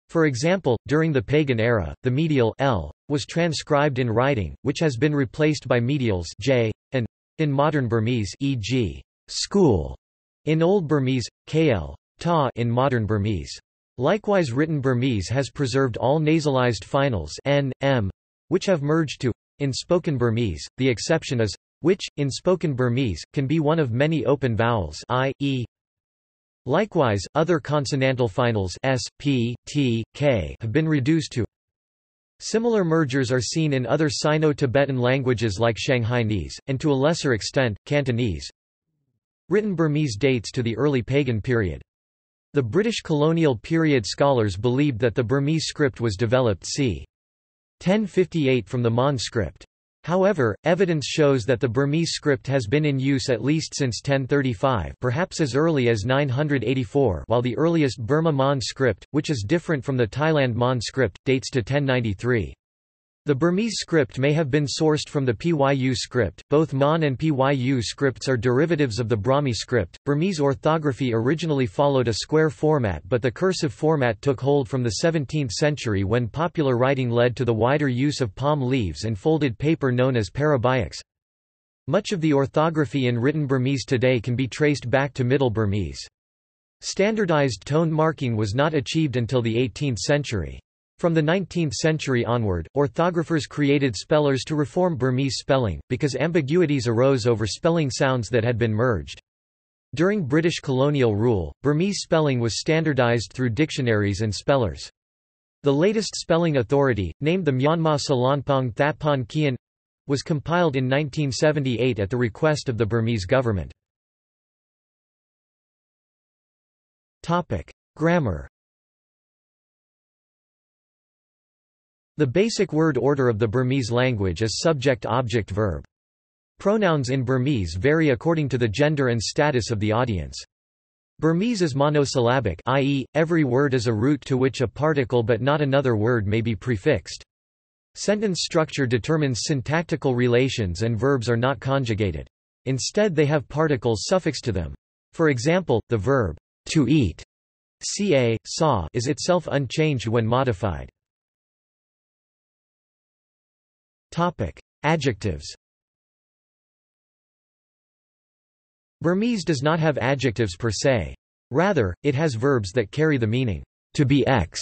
For example, during the Pagan era, the medial l was transcribed in writing, which has been replaced by medials j and in Modern Burmese, e.g. school in Old Burmese, kl ta in Modern Burmese. Likewise, written Burmese has preserved all nasalized finals n, m, which have merged to in spoken Burmese. The exception is which in spoken Burmese can be one of many open vowels I, e. Likewise, other consonantal finals s, p, t, k have been reduced to. Similar mergers are seen in other Sino-Tibetan languages like Shanghainese and to a lesser extent Cantonese. Written Burmese dates to the early Pagan period. The British colonial period scholars believed that the Burmese script was developed c. 1058 from the Mon script. However, evidence shows that the Burmese script has been in use at least since 1035, perhaps as early as 984, while the earliest Burma Mon script, which is different from the Thailand Mon script, dates to 1093. The Burmese script may have been sourced from the Pyu script. Both Mon and Pyu scripts are derivatives of the Brahmi script. Burmese orthography originally followed a square format, but the cursive format took hold from the 17th century when popular writing led to the wider use of palm leaves and folded paper known as parabaics. Much of the orthography in written Burmese today can be traced back to Middle Burmese. Standardized tone marking was not achieved until the 18th century. From the 19th century onward, orthographers created spellers to reform Burmese spelling, because ambiguities arose over spelling sounds that had been merged. During British colonial rule, Burmese spelling was standardized through dictionaries and spellers. The latest spelling authority, named the Myanmar Salanpong Thatpon Kien, was compiled in 1978 at the request of the Burmese government. Grammar. The basic word order of the Burmese language is subject-object-verb. Pronouns in Burmese vary according to the gender and status of the audience. Burmese is monosyllabic, i.e., every word is a root to which a particle but not another word may be prefixed. Sentence structure determines syntactical relations and verbs are not conjugated. Instead they have particles suffixed to them. For example, the verb, to eat, ca, saw, is itself unchanged when modified. Adjectives. Burmese does not have adjectives per se. Rather, it has verbs that carry the meaning, to be x,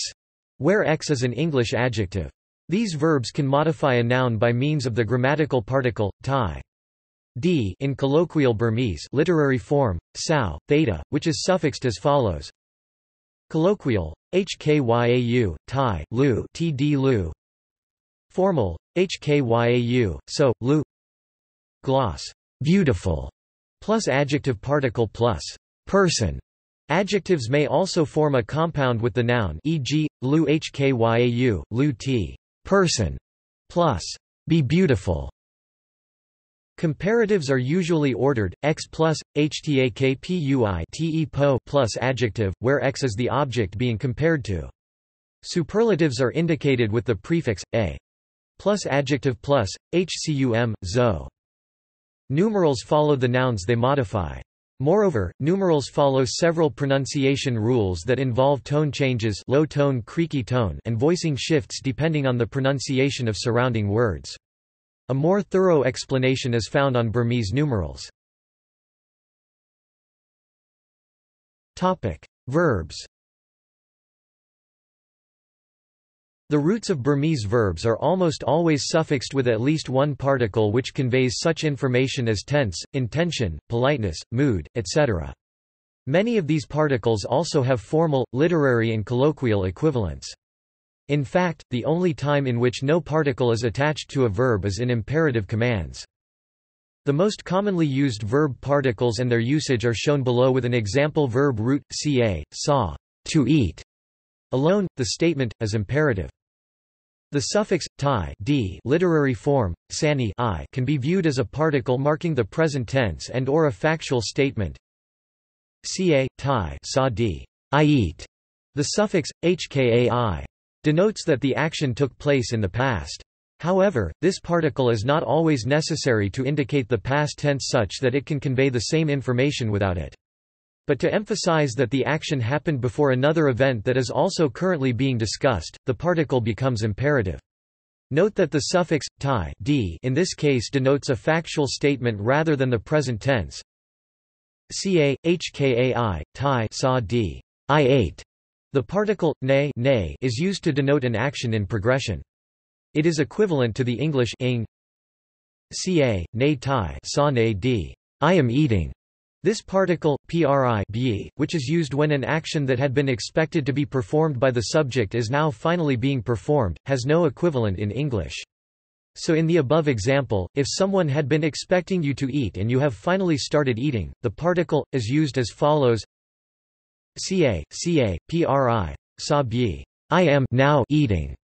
where x is an English adjective. These verbs can modify a noun by means of the grammatical particle, tai. D in colloquial Burmese literary form, sao, theta, which is suffixed as follows. Colloquial, hkyau, tai, lu, td lu. Formal, hkyau, so, lu. Gloss, beautiful, plus adjective particle plus person. Adjectives may also form a compound with the noun, e.g., lu hkyau, lu t, person, plus be beautiful. Comparatives are usually ordered, x plus, htakpui te po plus adjective, where x is the object being compared to. Superlatives are indicated with the prefix, a. Plus adjective plus, hcum, zo. Numerals follow the nouns they modify. Moreover, numerals follow several pronunciation rules that involve tone changes, low tone, creaky tone, and voicing shifts depending on the pronunciation of surrounding words. A more thorough explanation is found on Burmese numerals. Topic: Verbs. The roots of Burmese verbs are almost always suffixed with at least one particle which conveys such information as tense, intention, politeness, mood, etc. Many of these particles also have formal, literary and colloquial equivalents. In fact, the only time in which no particle is attached to a verb is in imperative commands. The most commonly used verb particles and their usage are shown below with an example verb root, ca, saw, to eat. Alone, the statement is imperative. The suffix -ti d literary form sani I can be viewed as a particle marking the present tense and or a factual statement. Ca -ti sa d I eat. The suffix hkai denotes that the action took place in the past. However, this particle is not always necessary to indicate the past tense such that it can convey the same information without it. But to emphasize that the action happened before another event that is also currently being discussed, the particle becomes imperative. Note that the suffix -ti d in this case denotes a factual statement rather than the present tense. Ca hkai -ti sa d I ate. The particle -ne is used to denote an action in progression. It is equivalent to the English ing. Ca -ne -ti sa -ne d I am eating. This particle, pribe, which is used when an action that had been expected to be performed by the subject is now finally being performed, has no equivalent in English. So in the above example, if someone had been expecting you to eat and you have finally started eating, the particle is used as follows. Ca, pri, sabi, I am now eating.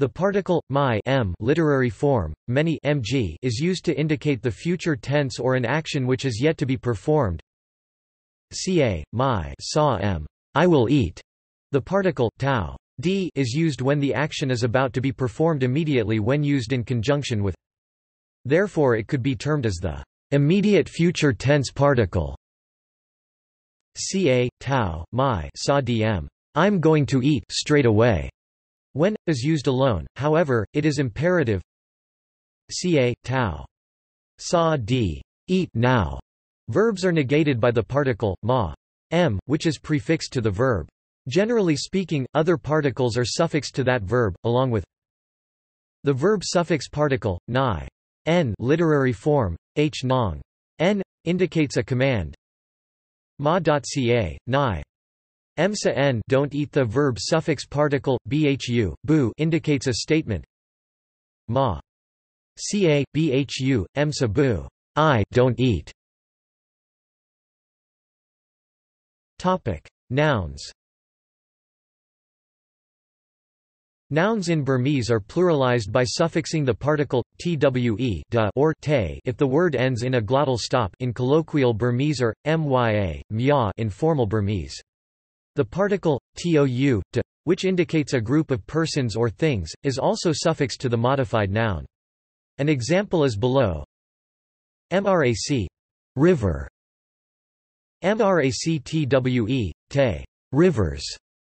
The particle my m literary form many mg is used to indicate the future tense or an action which is yet to be performed. Ca my saw m I will eat. The particle tau d is used when the action is about to be performed immediately when used in conjunction with. Therefore, it could be termed as the immediate future tense particle. Ca tau my saw dm I'm going to eat straight away. When is used alone, however, it is imperative. Ca tau sa d eat now. Verbs are negated by the particle ma m, which is prefixed to the verb. Generally speaking, other particles are suffixed to that verb, along with the verb suffix particle ni n literary form h nong n indicates a command. Ma.ca ni Msa n don't eat. The verb suffix particle bhu bu indicates a statement. Ma ca bhu msa bu I don't eat. Topic: Nouns. Nouns in Burmese are pluralized by suffixing the particle twe da or te if the word ends in a glottal stop in colloquial Burmese or mya mya in formal Burmese. The particle tou, to, which indicates a group of persons or things, is also suffixed to the modified noun. An example is below. Mrac, river. Mractwe, te, rivers.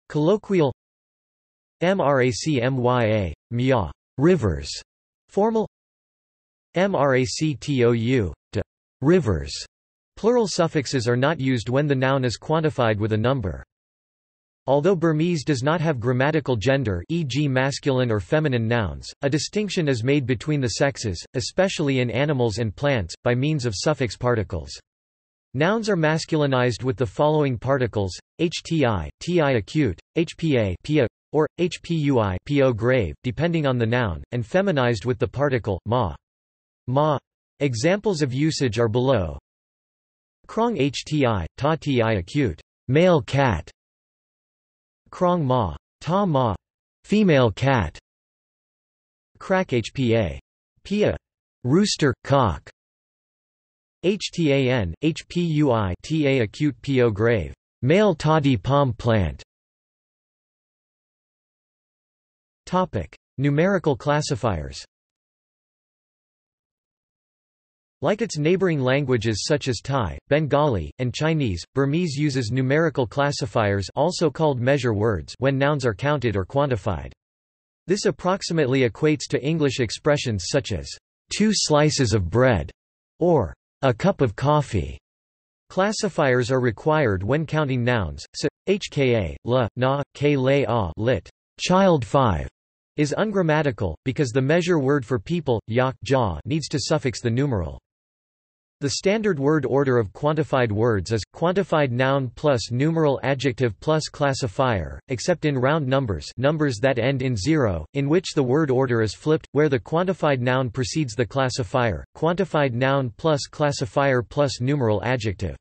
Colloquial. Mracmya, mya, rivers. Formal. Mractou, to, rivers. Plural suffixes are not used when the noun is quantified with a number. Although Burmese does not have grammatical gender, e.g. masculine or feminine nouns, a distinction is made between the sexes, especially in animals and plants, by means of suffix particles. Nouns are masculinized with the following particles: hti, ti acute, hpa, pia, or hpui, po grave, depending on the noun, and feminized with the particle ma. Ma. Examples of usage are below. Krong hti, ta ti acute, male cat. Krong ma, ta ma, female cat. Crack hpa, pia, rooster, cock. Htan, hpui, ta acute, po grave, male toddy palm plant. Topic: Numerical classifiers. Like its neighboring languages such as Thai, Bengali, and Chinese, Burmese uses numerical classifiers, also called measure words, when nouns are counted or quantified. This approximately equates to English expressions such as two slices of bread or a cup of coffee. Classifiers are required when counting nouns. So, hka, la, na, ke le a, lit. Child 5. Is ungrammatical because the measure word for people, yak, ja, needs to suffix the numeral. The standard word order of quantified words is, quantified noun plus numeral adjective plus classifier, except in round numbers, numbers that end in 0, in which the word order is flipped, where the quantified noun precedes the classifier, quantified noun plus classifier plus numeral adjective.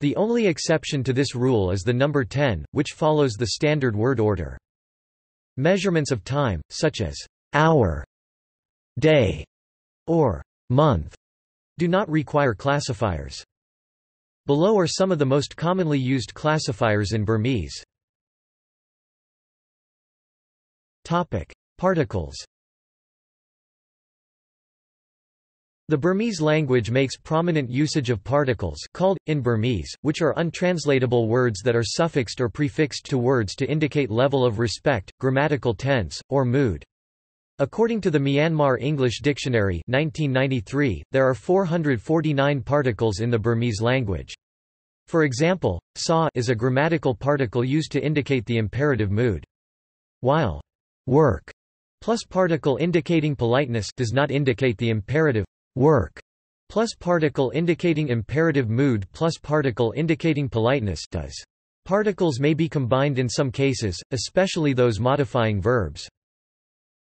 The only exception to this rule is the number 10, which follows the standard word order. Measurements of time, such as hour, day, or month, do not require classifiers. Below are some of the most commonly used classifiers in Burmese. Topic: Particles. The Burmese language makes prominent usage of particles called, in Burmese, which are untranslatable words that are suffixed or prefixed to words to indicate level of respect, grammatical tense, or mood. According to the Myanmar English Dictionary 1993, there are 449 particles in the Burmese language. For example, sa is a grammatical particle used to indicate the imperative mood. While work plus particle indicating politeness does not indicate the imperative work plus particle indicating imperative mood plus particle indicating politeness does. Particles may be combined in some cases, especially those modifying verbs.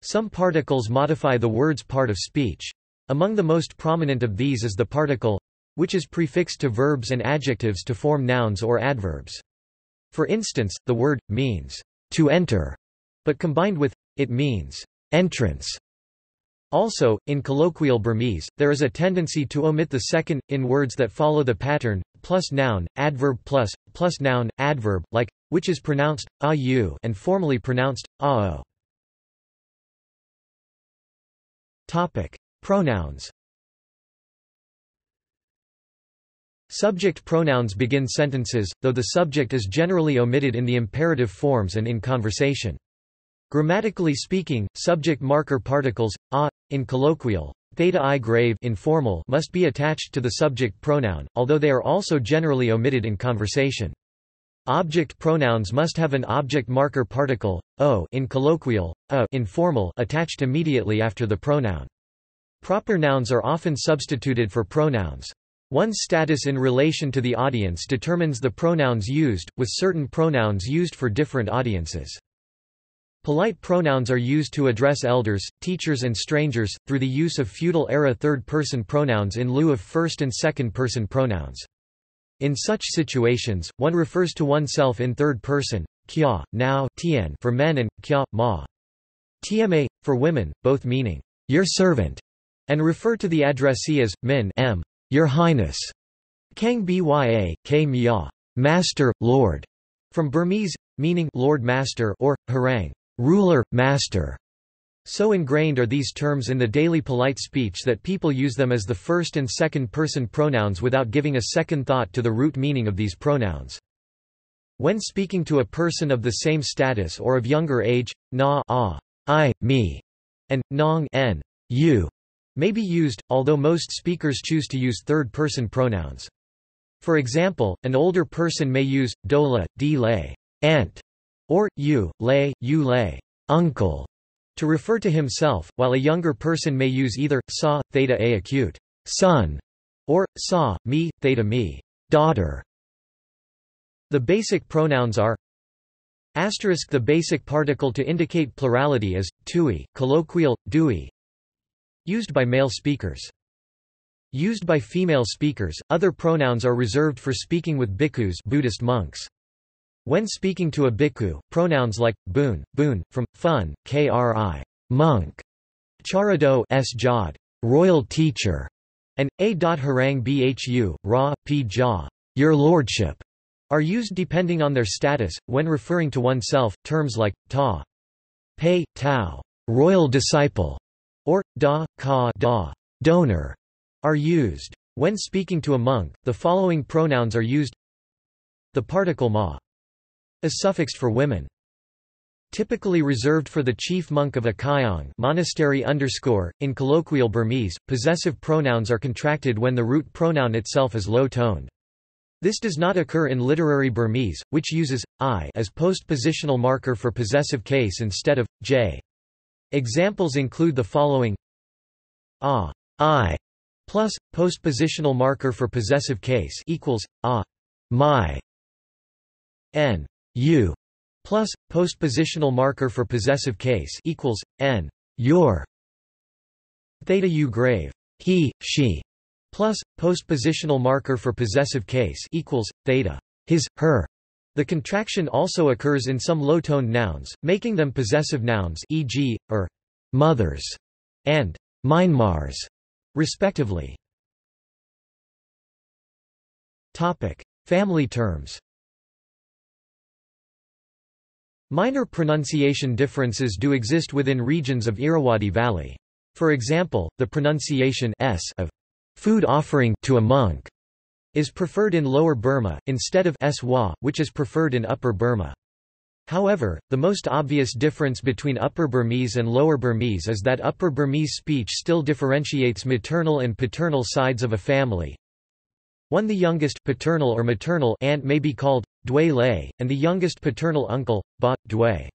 Some particles modify the word's part of speech. Among the most prominent of these is the particle, which is prefixed to verbs and adjectives to form nouns or adverbs. For instance, the word, means, to enter, but combined with, it means, entrance. Also, in colloquial Burmese, there is a tendency to omit the second, in words that follow the pattern, plus noun, adverb plus noun, adverb, like, which is pronounced, a-u and formally pronounced, a-o. Topic: Pronouns. Subject pronouns begin sentences, though the subject is generally omitted in the imperative forms and in conversation. Grammatically speaking, subject marker particles a in colloquial, theta I grave informal must be attached to the subject pronoun, although they are also generally omitted in conversation. Object pronouns must have an object marker particle, o in colloquial, a informal attached immediately after the pronoun. Proper nouns are often substituted for pronouns. One's status in relation to the audience determines the pronouns used, with certain pronouns used for different audiences. Polite pronouns are used to address elders, teachers and strangers, through the use of feudal-era third-person pronouns in lieu of first- and second-person pronouns. In such situations, one refers to oneself in third person, kya, now, tien for men and kya, ma, tma, for women, both meaning, your servant, and refer to the addressee as, min, m, your highness, kang bya, k mya, master, lord, from Burmese, meaning, lord master or, harang, ruler, master. So ingrained are these terms in the daily polite speech that people use them as the first and second person pronouns without giving a second thought to the root meaning of these pronouns. When speaking to a person of the same status or of younger age, na a, I, me, and nong n, you may be used, although most speakers choose to use third person pronouns. For example, an older person may use dola, d-lay, aunt, or you, lay, you lay, uncle, to refer to himself, while a younger person may use either sa theta a acute son or sa me theta me daughter. The basic pronouns are asterisk. The basic particle to indicate plurality is tui, colloquial dui, used by male speakers. Used by female speakers, other pronouns are reserved for speaking with bhikkhus, Buddhist monks. When speaking to a bhikkhu, pronouns like boon, boon, from, fun, kri, monk, charado, sjod, royal teacher, and a.harang bhu, ra, pja, your lordship, are used depending on their status. When referring to oneself, terms like ta, pei, tao, royal disciple, or da, ka, da, donor, are used. When speaking to a monk, the following pronouns are used: the particle ma is suffixed for women. Typically reserved for the chief monk of a kyong monastery _. In colloquial Burmese, possessive pronouns are contracted when the root pronoun itself is low-toned. This does not occur in literary Burmese, which uses I as postpositional marker for possessive case instead of j. Examples include the following: a, I, Plus, postpositional marker for possessive case equals a my n you plus postpositional marker for possessive case equals n your theta u grave he she plus postpositional marker for possessive case equals theta his her. The contraction also occurs in some low-toned nouns, making them possessive nouns, e.g., or mothers and mine-mars, respectively. Topic: family terms. Minor pronunciation differences do exist within regions of Irrawaddy Valley. For example, the pronunciation s of food offering to a monk is preferred in Lower Burma, instead of swa, which is preferred in Upper Burma. However, the most obvious difference between Upper Burmese and Lower Burmese is that Upper Burmese speech still differentiates maternal and paternal sides of a family. One the youngest paternal or maternal aunt may be called Dwe Lay, and the youngest paternal uncle, Ba, Dwe.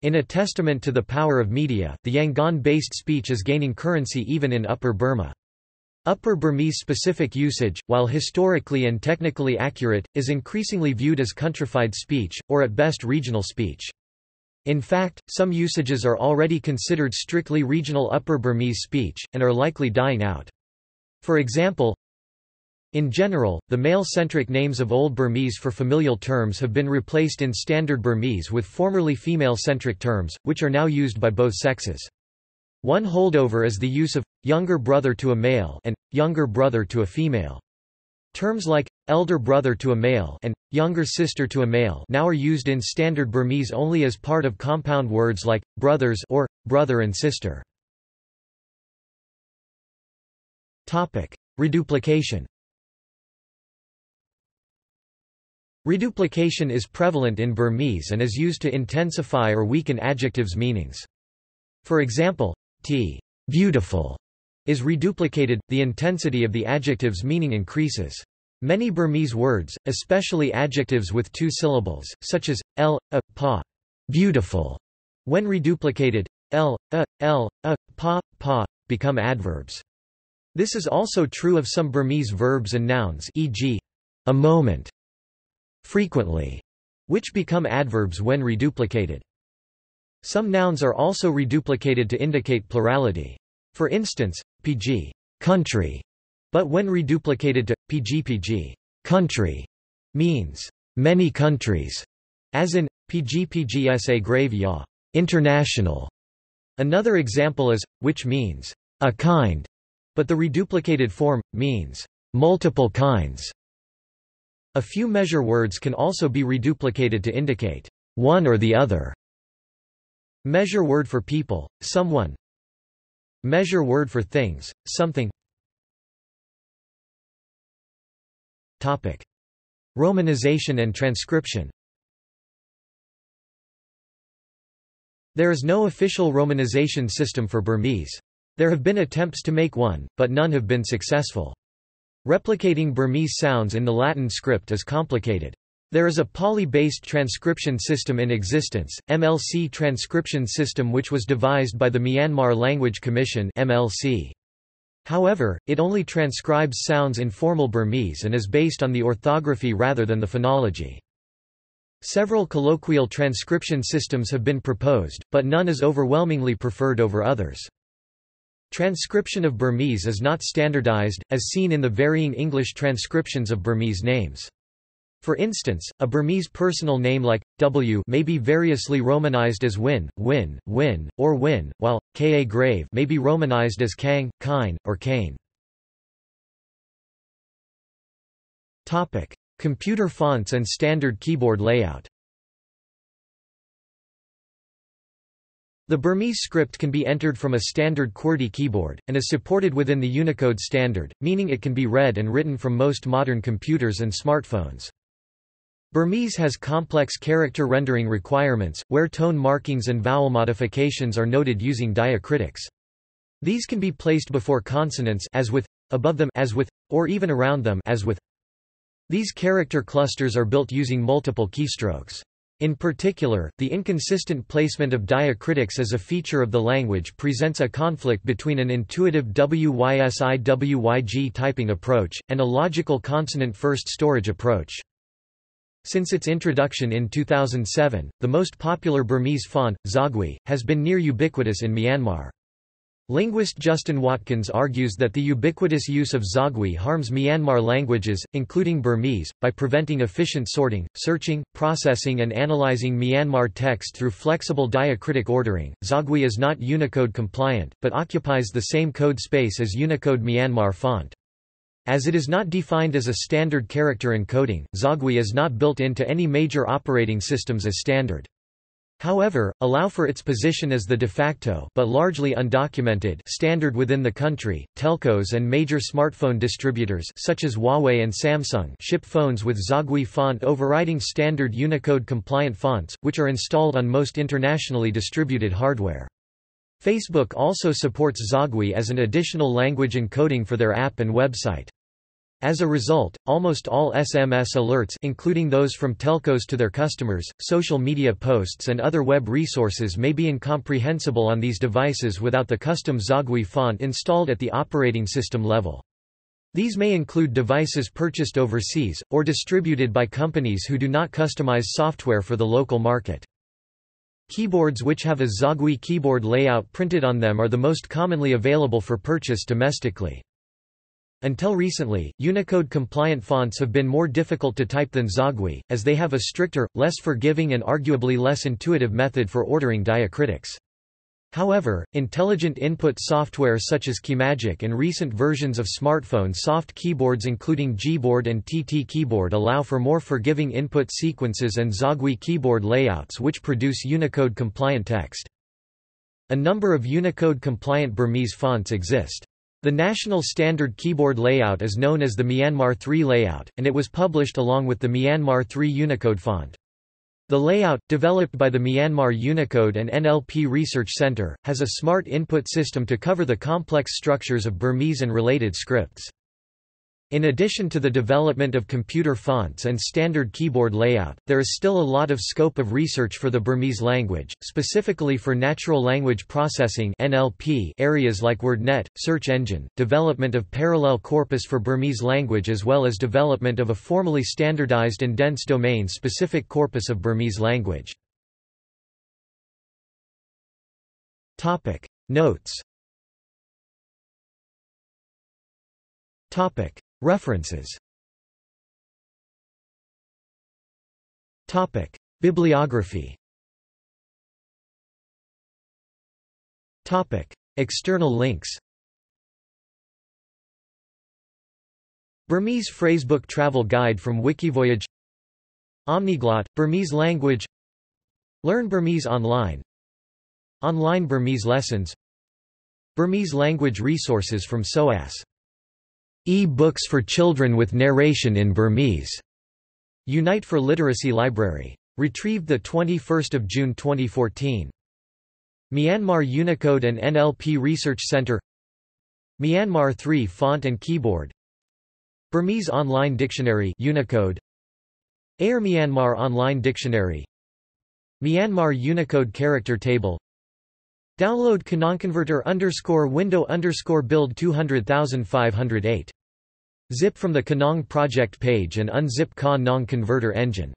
In a testament to the power of media, the Yangon-based speech is gaining currency even in Upper Burma. Upper Burmese-specific usage, while historically and technically accurate, is increasingly viewed as countrified speech, or at best regional speech. In fact, some usages are already considered strictly regional Upper Burmese speech, and are likely dying out. For example, in general, the male-centric names of Old Burmese for familial terms have been replaced in Standard Burmese with formerly female-centric terms, which are now used by both sexes. One holdover is the use of younger brother to a male and younger brother to a female. Terms like elder brother to a male and younger sister to a male now are used in Standard Burmese only as part of compound words like brothers or brother and sister. Topic: reduplication. Reduplication is prevalent in Burmese and is used to intensify or weaken adjectives' meanings. For example, t beautiful is reduplicated, the intensity of the adjective's meaning increases. Many Burmese words, especially adjectives with two syllables, such as l, a, pa, beautiful, when reduplicated, l, a, pa, pa, become adverbs. This is also true of some Burmese verbs and nouns, e.g., a moment, frequently, which become adverbs when reduplicated. Some nouns are also reduplicated to indicate plurality. For instance, pg country, but when reduplicated to pg country, means many countries, as in pg sa grave ya international. Another example is which means a kind, but the reduplicated form means multiple kinds. A few measure words can also be reduplicated to indicate one or the other. Measure word for people, someone. Measure word for things, something. Topic: romanization and transcription. There is no official romanization system for Burmese. There have been attempts to make one, but none have been successful. Replicating Burmese sounds in the Latin script is complicated. There is a Pali-based transcription system in existence, MLC transcription system, which was devised by the Myanmar Language Commission (MLC). However, it only transcribes sounds in formal Burmese and is based on the orthography rather than the phonology. Several colloquial transcription systems have been proposed, but none is overwhelmingly preferred over others. Transcription of Burmese is not standardized, as seen in the varying English transcriptions of Burmese names. For instance, a Burmese personal name like W may be variously romanized as Win, Win, Win, or Win, while Ka grave may be romanized as Kang, Kine, or Kane. Topic: computer fonts and standard keyboard layout. The Burmese script can be entered from a standard QWERTY keyboard, and is supported within the Unicode standard, meaning it can be read and written from most modern computers and smartphones. Burmese has complex character rendering requirements, where tone markings and vowel modifications are noted using diacritics. These can be placed before consonants as with, above them as with, or even around them as with. These character clusters are built using multiple keystrokes. In particular, the inconsistent placement of diacritics as a feature of the language presents a conflict between an intuitive WYSI-WYG typing approach, and a logical consonant-first storage approach. Since its introduction in 2007, the most popular Burmese font, Zagwi, has been near ubiquitous in Myanmar. Linguist Justin Watkins argues that the ubiquitous use of Zagwi harms Myanmar languages, including Burmese, by preventing efficient sorting, searching, processing, and analyzing Myanmar text through flexible diacritic ordering. Zagwi is not Unicode compliant, but occupies the same code space as Unicode Myanmar font. As it is not defined as a standard character encoding, Zagwi is not built into any major operating systems as standard. However, allow for its position as the de facto but largely undocumented standard within the country, telcos and major smartphone distributors such as Huawei and Samsung ship phones with Zagwi font overriding standard Unicode-compliant fonts, which are installed on most internationally distributed hardware. Facebook also supports Zagwi as an additional language encoding for their app and website. As a result, almost all SMS alerts, including those from telcos to their customers, social media posts and other web resources may be incomprehensible on these devices without the custom Zagwi font installed at the operating system level. These may include devices purchased overseas, or distributed by companies who do not customize software for the local market. Keyboards which have a Zagwi keyboard layout printed on them are the most commonly available for purchase domestically. Until recently, Unicode-compliant fonts have been more difficult to type than Zagwi, as they have a stricter, less forgiving and arguably less intuitive method for ordering diacritics. However, intelligent input software such as Keymagic and recent versions of smartphone soft keyboards including Gboard and TT Keyboard allow for more forgiving input sequences and Zagwi keyboard layouts which produce Unicode-compliant text. A number of Unicode-compliant Burmese fonts exist. The national standard keyboard layout is known as the Myanmar 3 layout, and it was published along with the Myanmar 3 Unicode font. The layout, developed by the Myanmar Unicode and NLP Research Center, has a smart input system to cover the complex structures of Burmese and related scripts. In addition to the development of computer fonts and standard keyboard layout, there is still a lot of scope of research for the Burmese language, specifically for natural language processing (NLP) areas like WordNet, search engine, development of parallel corpus for Burmese language as well as development of a formally standardized and dense domain-specific corpus of Burmese language. Topic Notes. Topic References. Topic Bibliography. Topic External links. Burmese Phrasebook Travel Guide from Wikivoyage. Omniglot, Burmese Language. Learn Burmese Online. Online Burmese Lessons. Burmese Language Resources from SOAS. E-books for children with narration in Burmese. Unite for Literacy Library. Retrieved 21 June 2014. Myanmar Unicode and NLP Research Center. Myanmar 3 Font and Keyboard. Burmese Online Dictionary Unicode. Air Myanmar Online Dictionary. Myanmar Unicode Character Table. Download KanongConverter_window_build 200508. Zip from the Kanong project page and unzip Kanong Converter engine.